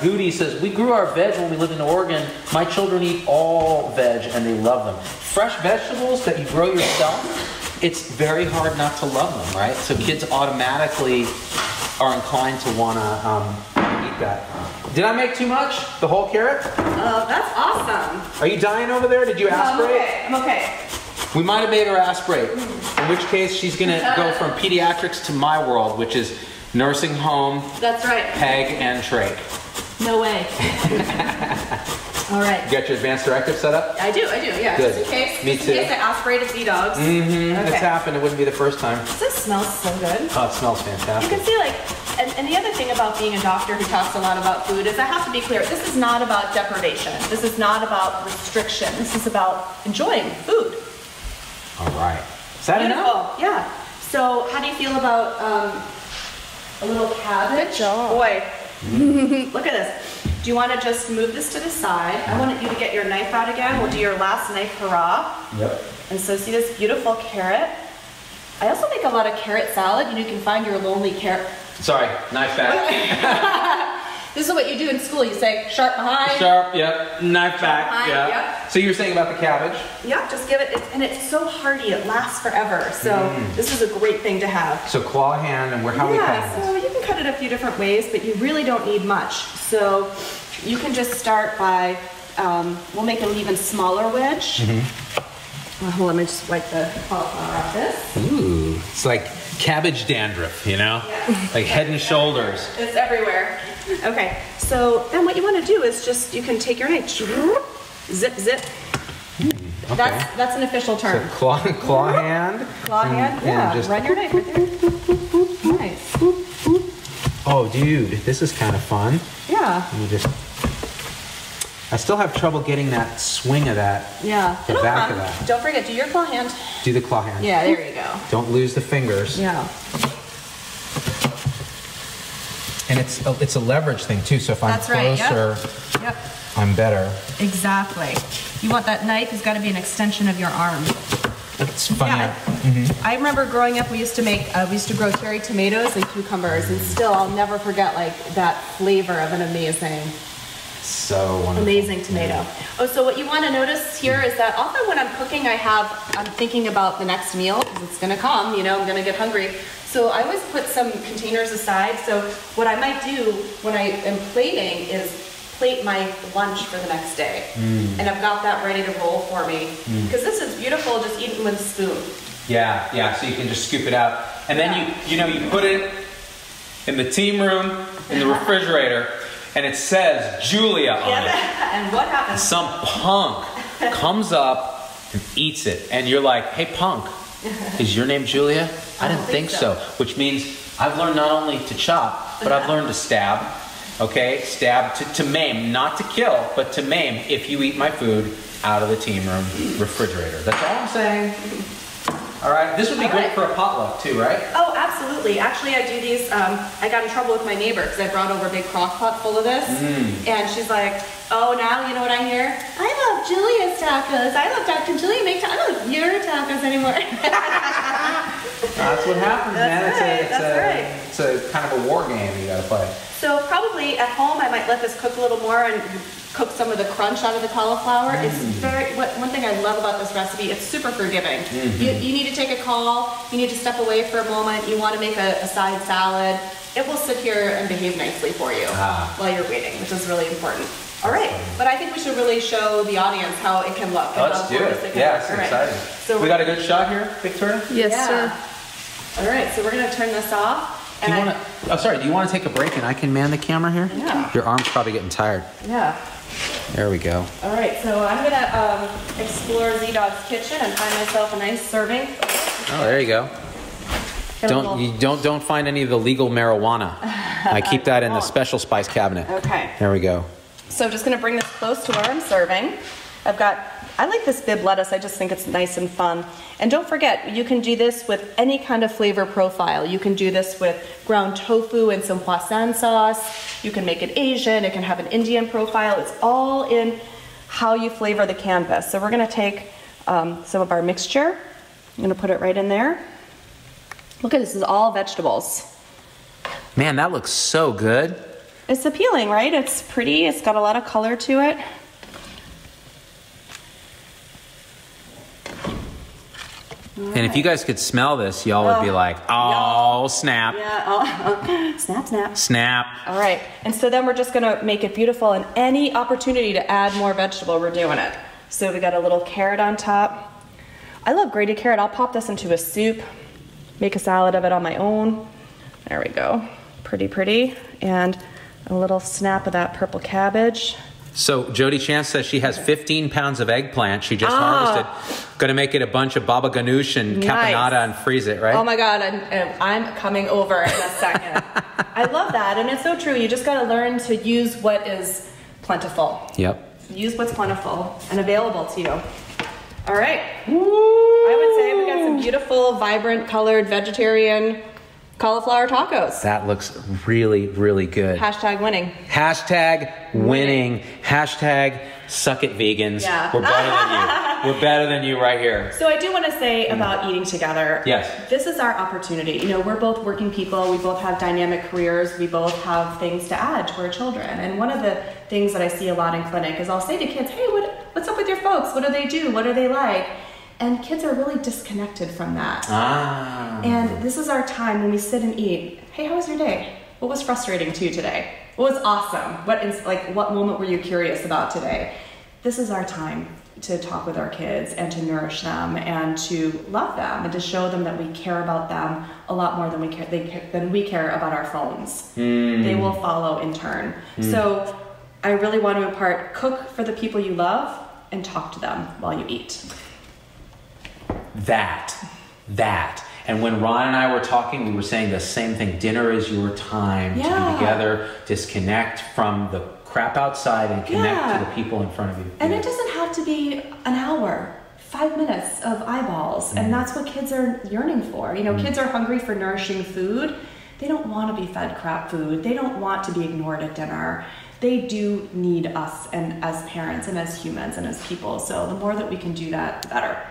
Goody says, we grew our veg when we lived in Oregon. My children eat all veg and they love them. Fresh vegetables that you grow yourself, it's very hard not to love them, right? So kids automatically are inclined to want to eat that. Did I make too much? The whole carrot? Oh, that's awesome. Are you dying over there? Did you aspirate? I'm okay. We might have made her aspirate, in which case she's going to go from pediatrics to my world, which is nursing home, that's right, PEG, and trach. No way. All right. You got your advanced directive set up? I do, yeah. Good. Just in case. Me too. In case I aspirated Z-Dogs. Mm-hmm. Okay. It's happened. It wouldn't be the first time. This smells so good. Oh, it smells fantastic. You can see, like, and the other thing about being a doctor who talks a lot about food is I have to be clear, this is not about deprivation. This is not about restriction. This is about enjoying food. All right. Is that enough? Yeah. So how do you feel about a little cabbage? Boy, look at this. Do you want to just move this to the side? I want you to get your knife out again. We'll do your last knife hurrah. Yep. And so see this beautiful carrot. I also make a lot of carrot salad. You know, you can find your lonely carrot. Sorry, knife back. This is what you do in school. You say, sharp behind. Sharp, yep. Knife back, yep. So you were saying about the cabbage? Yeah, just give it, and it's so hearty. It lasts forever. So this is a great thing to have. So claw hand, and how we cut it? So you can cut it a few different ways, but you really don't need much. So you can just start by, we'll make an even smaller wedge. Mm-hmm. Well, let me just wipe the cauliflower off this. Ooh, it's like cabbage dandruff, you know? Yeah. Like Head and Shoulders. It's everywhere. Okay, so then what you want to do is just, you can take your knife, zip, zip. Okay. That's an official term. So claw hand. Claw hand, yeah. Just run your knife right there. Nice. Oh, dude, this is kind of fun. Yeah. Let me just, I still have trouble getting that swing of that. Yeah. The back of that. Don't forget, do your claw hand. Do the claw hand. Yeah, there you go. Don't lose the fingers. Yeah. And it's a leverage thing too, so if I'm closer, yep. I'm better. Exactly. You want that knife has got to be an extension of your arm. That's funny. Yeah. Mm-hmm. I remember growing up, we used to grow cherry tomatoes and cucumbers, and still I'll never forget like that flavor of an amazing tomato. Oh, so what you want to notice here is that often when I'm cooking, I'm thinking about the next meal because it's going to come. You know, I'm going to get hungry. So I always put some containers aside. So what I might do when I am plating is plate my lunch for the next day. And I've got that ready to roll for me. Because this is beautiful just eating with a spoon. Yeah, so you can just scoop it out. And then you put it in the team room, in the refrigerator, and it says Julia on it. And what happens? And some punk comes up and eats it. And you're like, hey punk, is your name Julia? I didn't think so. Which means I've learned not only to chop, but I've learned to stab. Okay, stab to maim, not to kill, but to maim if you eat my food out of the team room refrigerator. That's all I'm saying. All right, this would be great for a potluck too, right? Oh, absolutely. Actually, I do these, I got in trouble with my neighbor because I brought over a big crock pot full of this. And she's like, oh, now you know what I hear? I love Julia's tacos. I love Dr. Julia make tacos. I don't love your tacos anymore. That's what happens, man. It's a kind of a war game you gotta play. So probably at home, I might let this cook a little more and cook some of the crunch out of the cauliflower. It's very, one thing I love about this recipe, it's super forgiving. You need to take a call, you need to step away for a moment, you want to make a side salad. It will sit here and behave nicely for you while you're waiting, which is really important. All right, but I think we should really show the audience how it can look. Let's do it. Yeah, it's exciting. So we got a good shot here, Victoria? Yes, sir. All right, so we're going to turn this off. Do you want to take a break and I can man the camera here? Yeah. Your arm's probably getting tired. Yeah. There we go. All right, so I'm going to explore ZDogg's kitchen and find myself a nice serving. Oh, there you go. Don't find any of the legal marijuana. I keep that in the special spice cabinet. Okay. There we go. So I'm just going to bring this close to where I'm serving. I like this bib lettuce. I just think it's nice and fun. And don't forget, you can do this with any kind of flavor profile. You can do this with ground tofu and some hoisin sauce. You can make it Asian. It can have an Indian profile. It's all in how you flavor the canvas. So we're going to take some of our mixture. I'm going to put it right in there. Look at this. This is all vegetables. Man, that looks so good. It's appealing, right? It's pretty. It's got a lot of color to it. Right. And if you guys could smell this, y'all would be like, oh, snap. Yeah, snap, snap. Snap. All right. And so then we're just going to make it beautiful, and any opportunity to add more vegetable, we're doing it. So we got a little carrot on top. I love grated carrot. I'll pop this into a soup, make a salad of it on my own. There we go. Pretty, pretty. And a little snap of that purple cabbage. So Jody Chance says she has 15 pounds of eggplant she just harvested. Going to make it a bunch of baba ganoush and caponata and freeze it, right? Oh my God, I'm coming over in a second. I love that, and it's so true. You just got to learn to use what is plentiful. Yep. Use what's plentiful and available to you. All right. Woo! I would say we got some beautiful, vibrant, colored, vegetarian cauliflower tacos. That looks really, really good. Hashtag winning. Hashtag winning. Hashtag suck it vegans. Yeah. We're better than you. We're better than you right here. So I do want to say about eating together. Yes. This is our opportunity. You know, we're both working people. We both have dynamic careers. We both have things to add to our children. And one of the things that I see a lot in clinic is I'll say to kids, hey, what's up with your folks? What do they do? What are they like? And kids are really disconnected from that. And this is our time when we sit and eat. Hey, how was your day? What was frustrating to you today? What was awesome? What moment were you curious about today? This is our time to talk with our kids and to nourish them and to love them and to show them that we care about them a lot more than we care about our phones. They will follow in turn. So I really want to impart, cook for the people you love and talk to them while you eat. And when Ron and I were talking, we were saying the same thing. Dinner is your time to be together, disconnect from the crap outside and connect to the people in front of you. And it doesn't have to be an hour, 5 minutes of eyeballs. And that's what kids are yearning for. You know, kids are hungry for nourishing food. They don't want to be fed crap food. They don't want to be ignored at dinner. They do need us, and as parents and as humans and as people. So the more that we can do that, the better.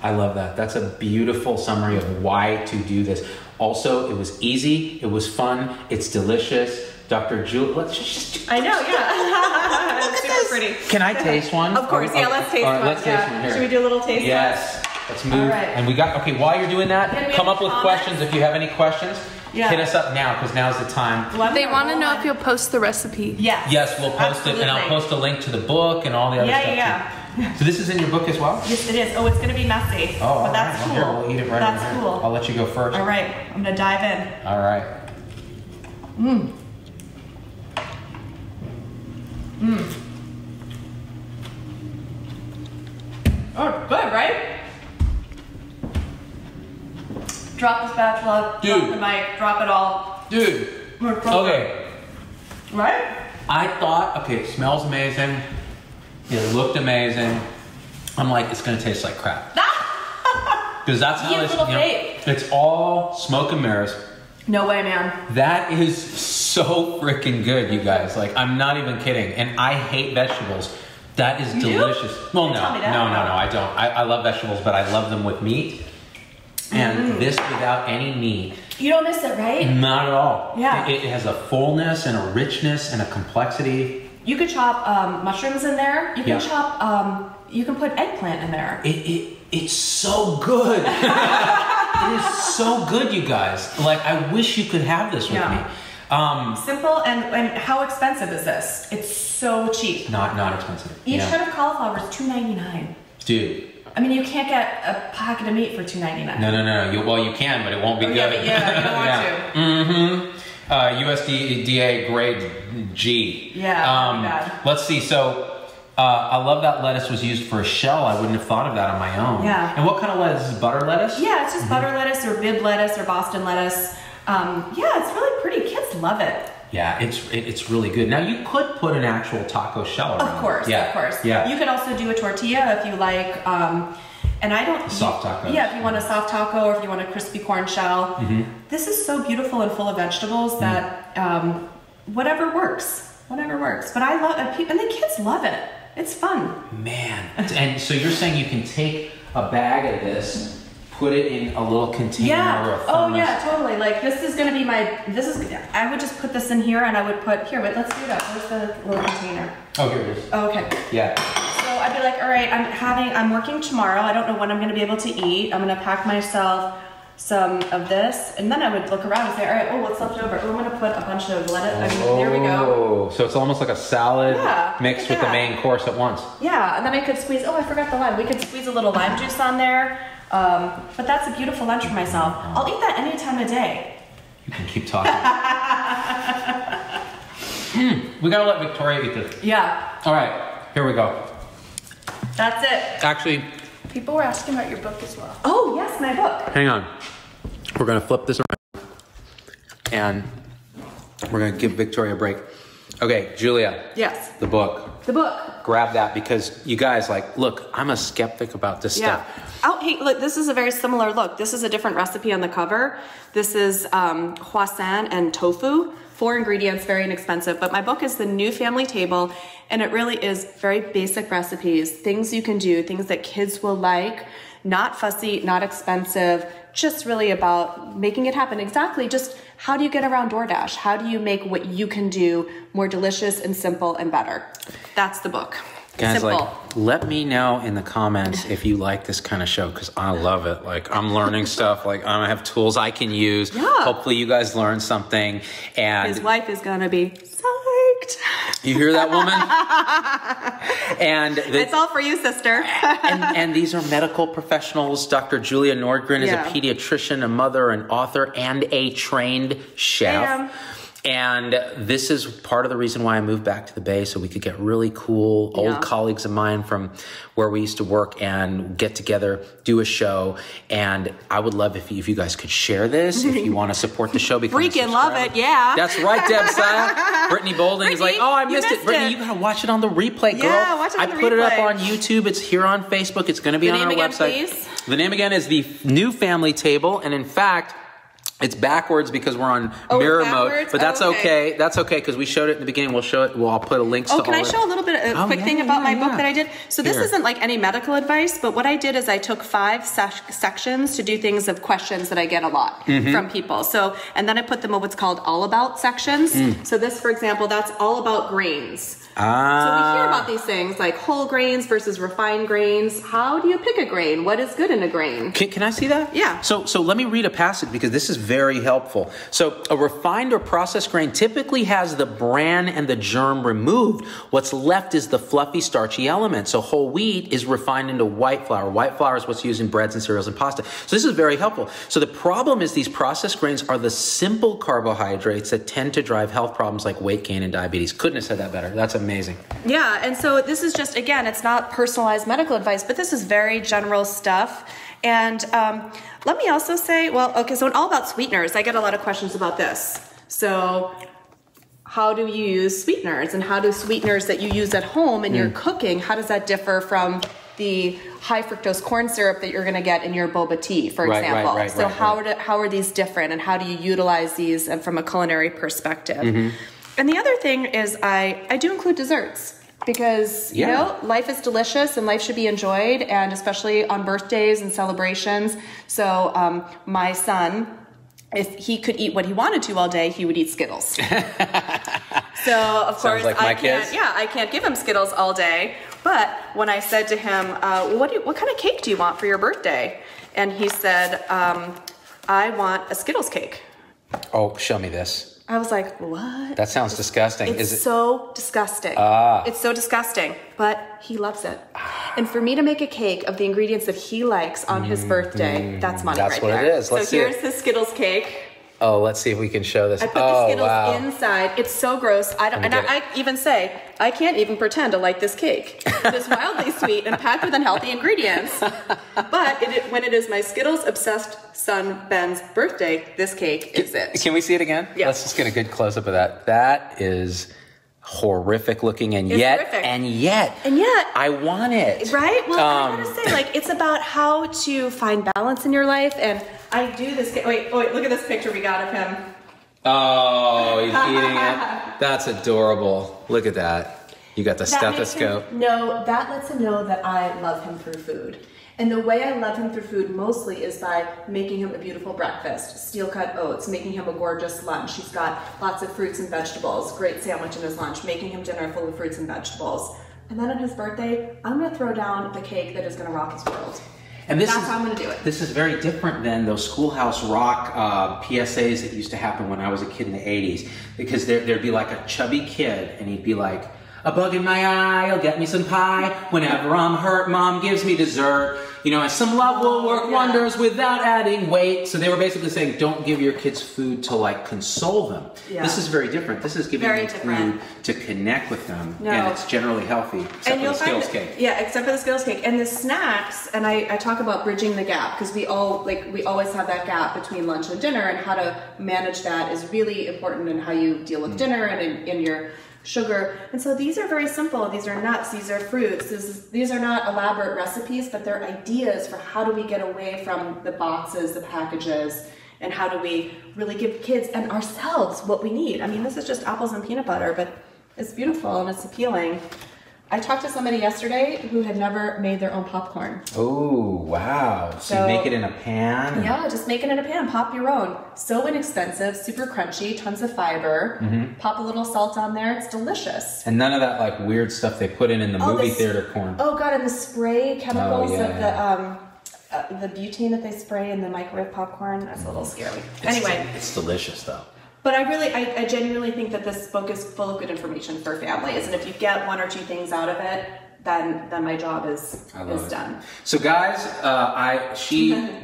I love that. That's a beautiful summary of why to do this. Also, it was easy. It was fun. It's delicious. Dr. Julia, I know, yeah. It's super pretty. Can I taste one? Of course, let's taste one. Let's taste one here. Should we do a little taste? Yes. Let's move. Right. And we got, okay, while you're doing that, come up with questions. If you have any questions, hit us up now, because now's the time. They want to know if you'll post the recipe. Yes. Yes, we'll post it, and I'll post a link to the book and all the other stuff. Yeah, yeah. So this is in your book as well? Yes, it is. Oh, it's going to be messy. Oh, but that's cool. Well, here, we'll eat it right that's over here. Cool. I'll let you go first. All right. I'm going to dive in. All right. Mmm. Mmm. Oh, good, right? Drop the spatula, dude. Drop the mic, drop it all. Dude. Okay. Right? I thought, okay, it smells amazing. It looked amazing. I'm like, it's gonna taste like crap. Because that's how it's, it's all smoke and mirrors. No way, man. That is so freaking good, you guys. Like, I'm not even kidding. And I hate vegetables. That is delicious. Well, no, no, I don't. I love vegetables, but I love them with meat. And this without any meat. You don't miss it, right? Not at all. Yeah. It has a fullness and a richness and a complexity. You could chop mushrooms in there. You can chop, you can put eggplant in there. It's so good. It is so good, you guys. Like, I wish you could have this with me. Simple, and how expensive is this? It's so cheap. Not expensive. Each head of cauliflower is $2.99. Dude. I mean, you can't get a pocket of meat for $2.99. No. Well, you can, but it won't be good. Yeah, you don't want to. Mm-hmm. USDA grade G. Yeah, let's see. So, I love that lettuce was used for a shell. I wouldn't have thought of that on my own. Yeah. And what kind of lettuce? Is it butter lettuce? Yeah, it's just butter lettuce or bib lettuce or Boston lettuce. Yeah, it's really pretty. Kids love it. Yeah, it's really good. Now, you could put an actual taco shell around it. Of course, of course. Yeah. You could also do a tortilla if you like. And I don't... Soft tacos. Yeah, if you want a soft taco or if you want a crispy corn shell. This is so beautiful and full of vegetables that whatever works. Whatever works. But I love it. And the kids love it. It's fun. Man. And so you're saying you can take a bag of this... Put it in a little container or a thermos. Oh yeah, totally. Like, this is gonna be my, I would just put this in here and I would put, here, wait, let's do that. Where's the little container? Oh, here it is. Oh, okay. Yeah. So I'd be like, all right, I'm working tomorrow. I don't know when I'm gonna be able to eat. I'm gonna pack myself some of this. And then I would look around and say, all right, oh, what's left over? Oh, I'm gonna put a bunch of lettuce. Oh, there we go. So it's almost like a salad mixed with the main course at once. Yeah, and then I could squeeze, oh, I forgot the lime. We could squeeze a little lime juice on there. But that's a beautiful lunch for myself. I'll eat that any time of day. You can keep talking. We gotta let Victoria eat this. Yeah. All right, here we go. That's it. Actually, people were asking about your book as well. Oh yes, my book. Hang on. We're gonna flip this around and we're gonna give Victoria a break. Okay, Julia. Yes. The book. The book. Grab that, because you guys, like, look, I'm a skeptic about this stuff. Oh, hey, look, this is a very similar look. This is a different recipe on the cover. This is hoisin and tofu. 4 ingredients, very inexpensive. But my book is The New Family Table, and it really is very basic recipes, things you can do, things that kids will like, not fussy, not expensive, just really about making it happen. Exactly, just how do you get around DoorDash? How do you make what you can do more delicious and simple and better? That's the book. Guys, simple. Like, let me know in the comments if you like this kind of show, because I love it. Like, I'm learning stuff. Like, I have tools I can use. Yeah. Hopefully you guys learn something. And his wife is going to be psyched. You hear that, woman? It's all for you, sister. and these are medical professionals. Dr. Julia Nordgren is a pediatrician, a mother, an author, and a trained chef. And this is part of the reason why I moved back to the Bay, so we could get really cool old colleagues of mine from where we used to work and get together, do a show. And I would love if you guys could share this, if you want to support the show. Freaking love it, yeah. That's right, Deb Sile. Brittany Bolden is like, oh, I missed it. Brittany, you got to watch it on the replay, girl. Yeah, watch it on the replay. I put it up on YouTube. It's here on Facebook. It's going to be on our website. Please? The name again is The New Family Table. And in fact... It's backwards because we're on mirror mode, but that's okay. That's okay because we showed it in the beginning. We'll show it. I'll put a link. Oh, can I show a little bit of a quick thing about my book that I did? So this isn't like any medical advice, but what I did is I took 5 sections to do things of questions that I get a lot from people. So, and then I put them in what's called all about sections. So this, for example, that's all about grains. So we hear about these things like whole grains versus refined grains. How do you pick a grain? What is good in a grain? Can I see that? Yeah. So let me read a passage because this is very helpful. So a refined or processed grain typically has the bran and the germ removed. What's left is the fluffy, starchy element. So whole wheat is refined into white flour. White flour is what's used in breads and cereals and pasta. So this is very helpful. So the problem is these processed grains are the simple carbohydrates that tend to drive health problems like weight gain and diabetes. Couldn't have said that better. That's amazing. Yeah, and so this is just, again, it's not personalized medical advice, but this is very general stuff. And let me also say, well, okay, so in all about sweeteners, I get a lot of questions about this. So how do you use sweeteners, and how do sweeteners that you use at home in your cooking, how does that differ from the high fructose corn syrup that you're going to get in your boba tea, for example? How are these different, and how do you utilize these and from a culinary perspective? And the other thing is I do include desserts. Because, you know, life is delicious and life should be enjoyed, and especially on birthdays and celebrations. So my son, if he could eat what he wanted to all day, he would eat Skittles. So, of course, like I can't give him Skittles all day. But when I said to him, what kind of cake do you want for your birthday? And he said, I want a Skittles cake. Oh, show me this. I was like, what? That sounds disgusting. It's so disgusting. It's so disgusting, but he loves it. And for me to make a cake of the ingredients that he likes on his birthday, that's money right there. That's what it is. Let's see. So here's the Skittles cake. Oh, let's see if we can show this. I put the Skittles inside. It's so gross. I even say, I can't even pretend to like this cake. It is wildly sweet and packed with unhealthy ingredients. But when it is my Skittles-obsessed son Ben's birthday, this cake is it. Can we see it again? Yeah. Let's just get a good close-up of that. That is horrific looking, and yet I want it. Right? Well, I want to say, like, it's about how to find balance in your life, and I do this. Wait, look at this picture we got of him. Oh, he's eating it. That's adorable. Look at that. You got the stethoscope. No, that lets him know that I love him through food. And the way I love him through food mostly is by making him a beautiful breakfast, steel-cut oats, making him a gorgeous lunch. He's got lots of fruits and vegetables, great sandwich in his lunch, making him dinner full of fruits and vegetables. And then on his birthday, I'm gonna throw down the cake that is gonna rock his world. And that's how I'm going to do it. This is very different than those Schoolhouse Rock PSAs that used to happen when I was a kid in the 80s. Because there'd be like a chubby kid, and he'd be like, a bug in my eye will get me some pie. Whenever I'm hurt, Mom gives me dessert. You know, and some love will work wonders without adding weight. So they were basically saying, don't give your kids food to, like, console them. Yeah. This is very different. This is giving them food to connect with them. No. And it's generally healthy, except for the Skittles cake. Yeah, except for the Skittles cake. And the snacks, and I talk about bridging the gap, because we always have that gap between lunch and dinner, and how to manage that is really important in how you deal with dinner and in your sugar. And so these are very simple. These are nuts, these are fruits, these are not elaborate recipes, but they're ideas for how do we get away from the boxes, the packages, and how do we really give kids and ourselves what we need. I mean, this is just apples and peanut butter, but it's beautiful and it's appealing. I talked to somebody yesterday who had never made their own popcorn. Oh, wow. So you make it in a pan? Yeah, just make it in a pan. Pop your own. So inexpensive, super crunchy, tons of fiber. Pop a little salt on there. It's delicious. And none of that like weird stuff they put in the movie theater corn. Oh, God, and the spray chemicals the butane that they spray in the microwave popcorn. That's a little scary. Anyway. It's delicious, though. But I genuinely think that this book is full of good information for families. And if you get one or two things out of it, then my job is done. So guys,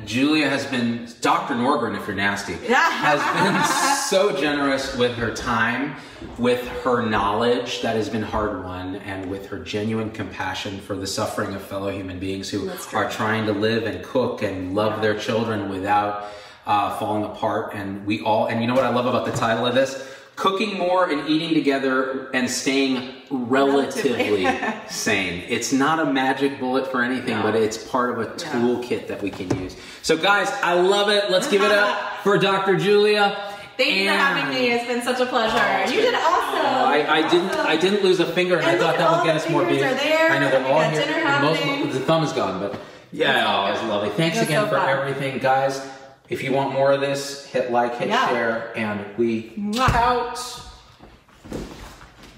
Julia has been, Dr. Nordgren, if you're nasty, has been so generous with her time, with her knowledge that has been hard won, and with her genuine compassion for the suffering of fellow human beings who are trying to live and cook and love their children without falling apart. And we all, and you know what I love about the title of this? Cooking more and eating together and staying relatively sane. It's not a magic bullet for anything, but it's part of a toolkit that we can use. So guys, I love it. Let's give it up for Dr. Julia. Thank you for having me. It's been such a pleasure. You did awesome. I didn't lose a finger, and I thought that would get us more beers. I know they're all here. Most, the thumb is gone, but yeah, it was lovely. Thanks again for everything, guys. If you want more of this, hit like, hit share, and we out.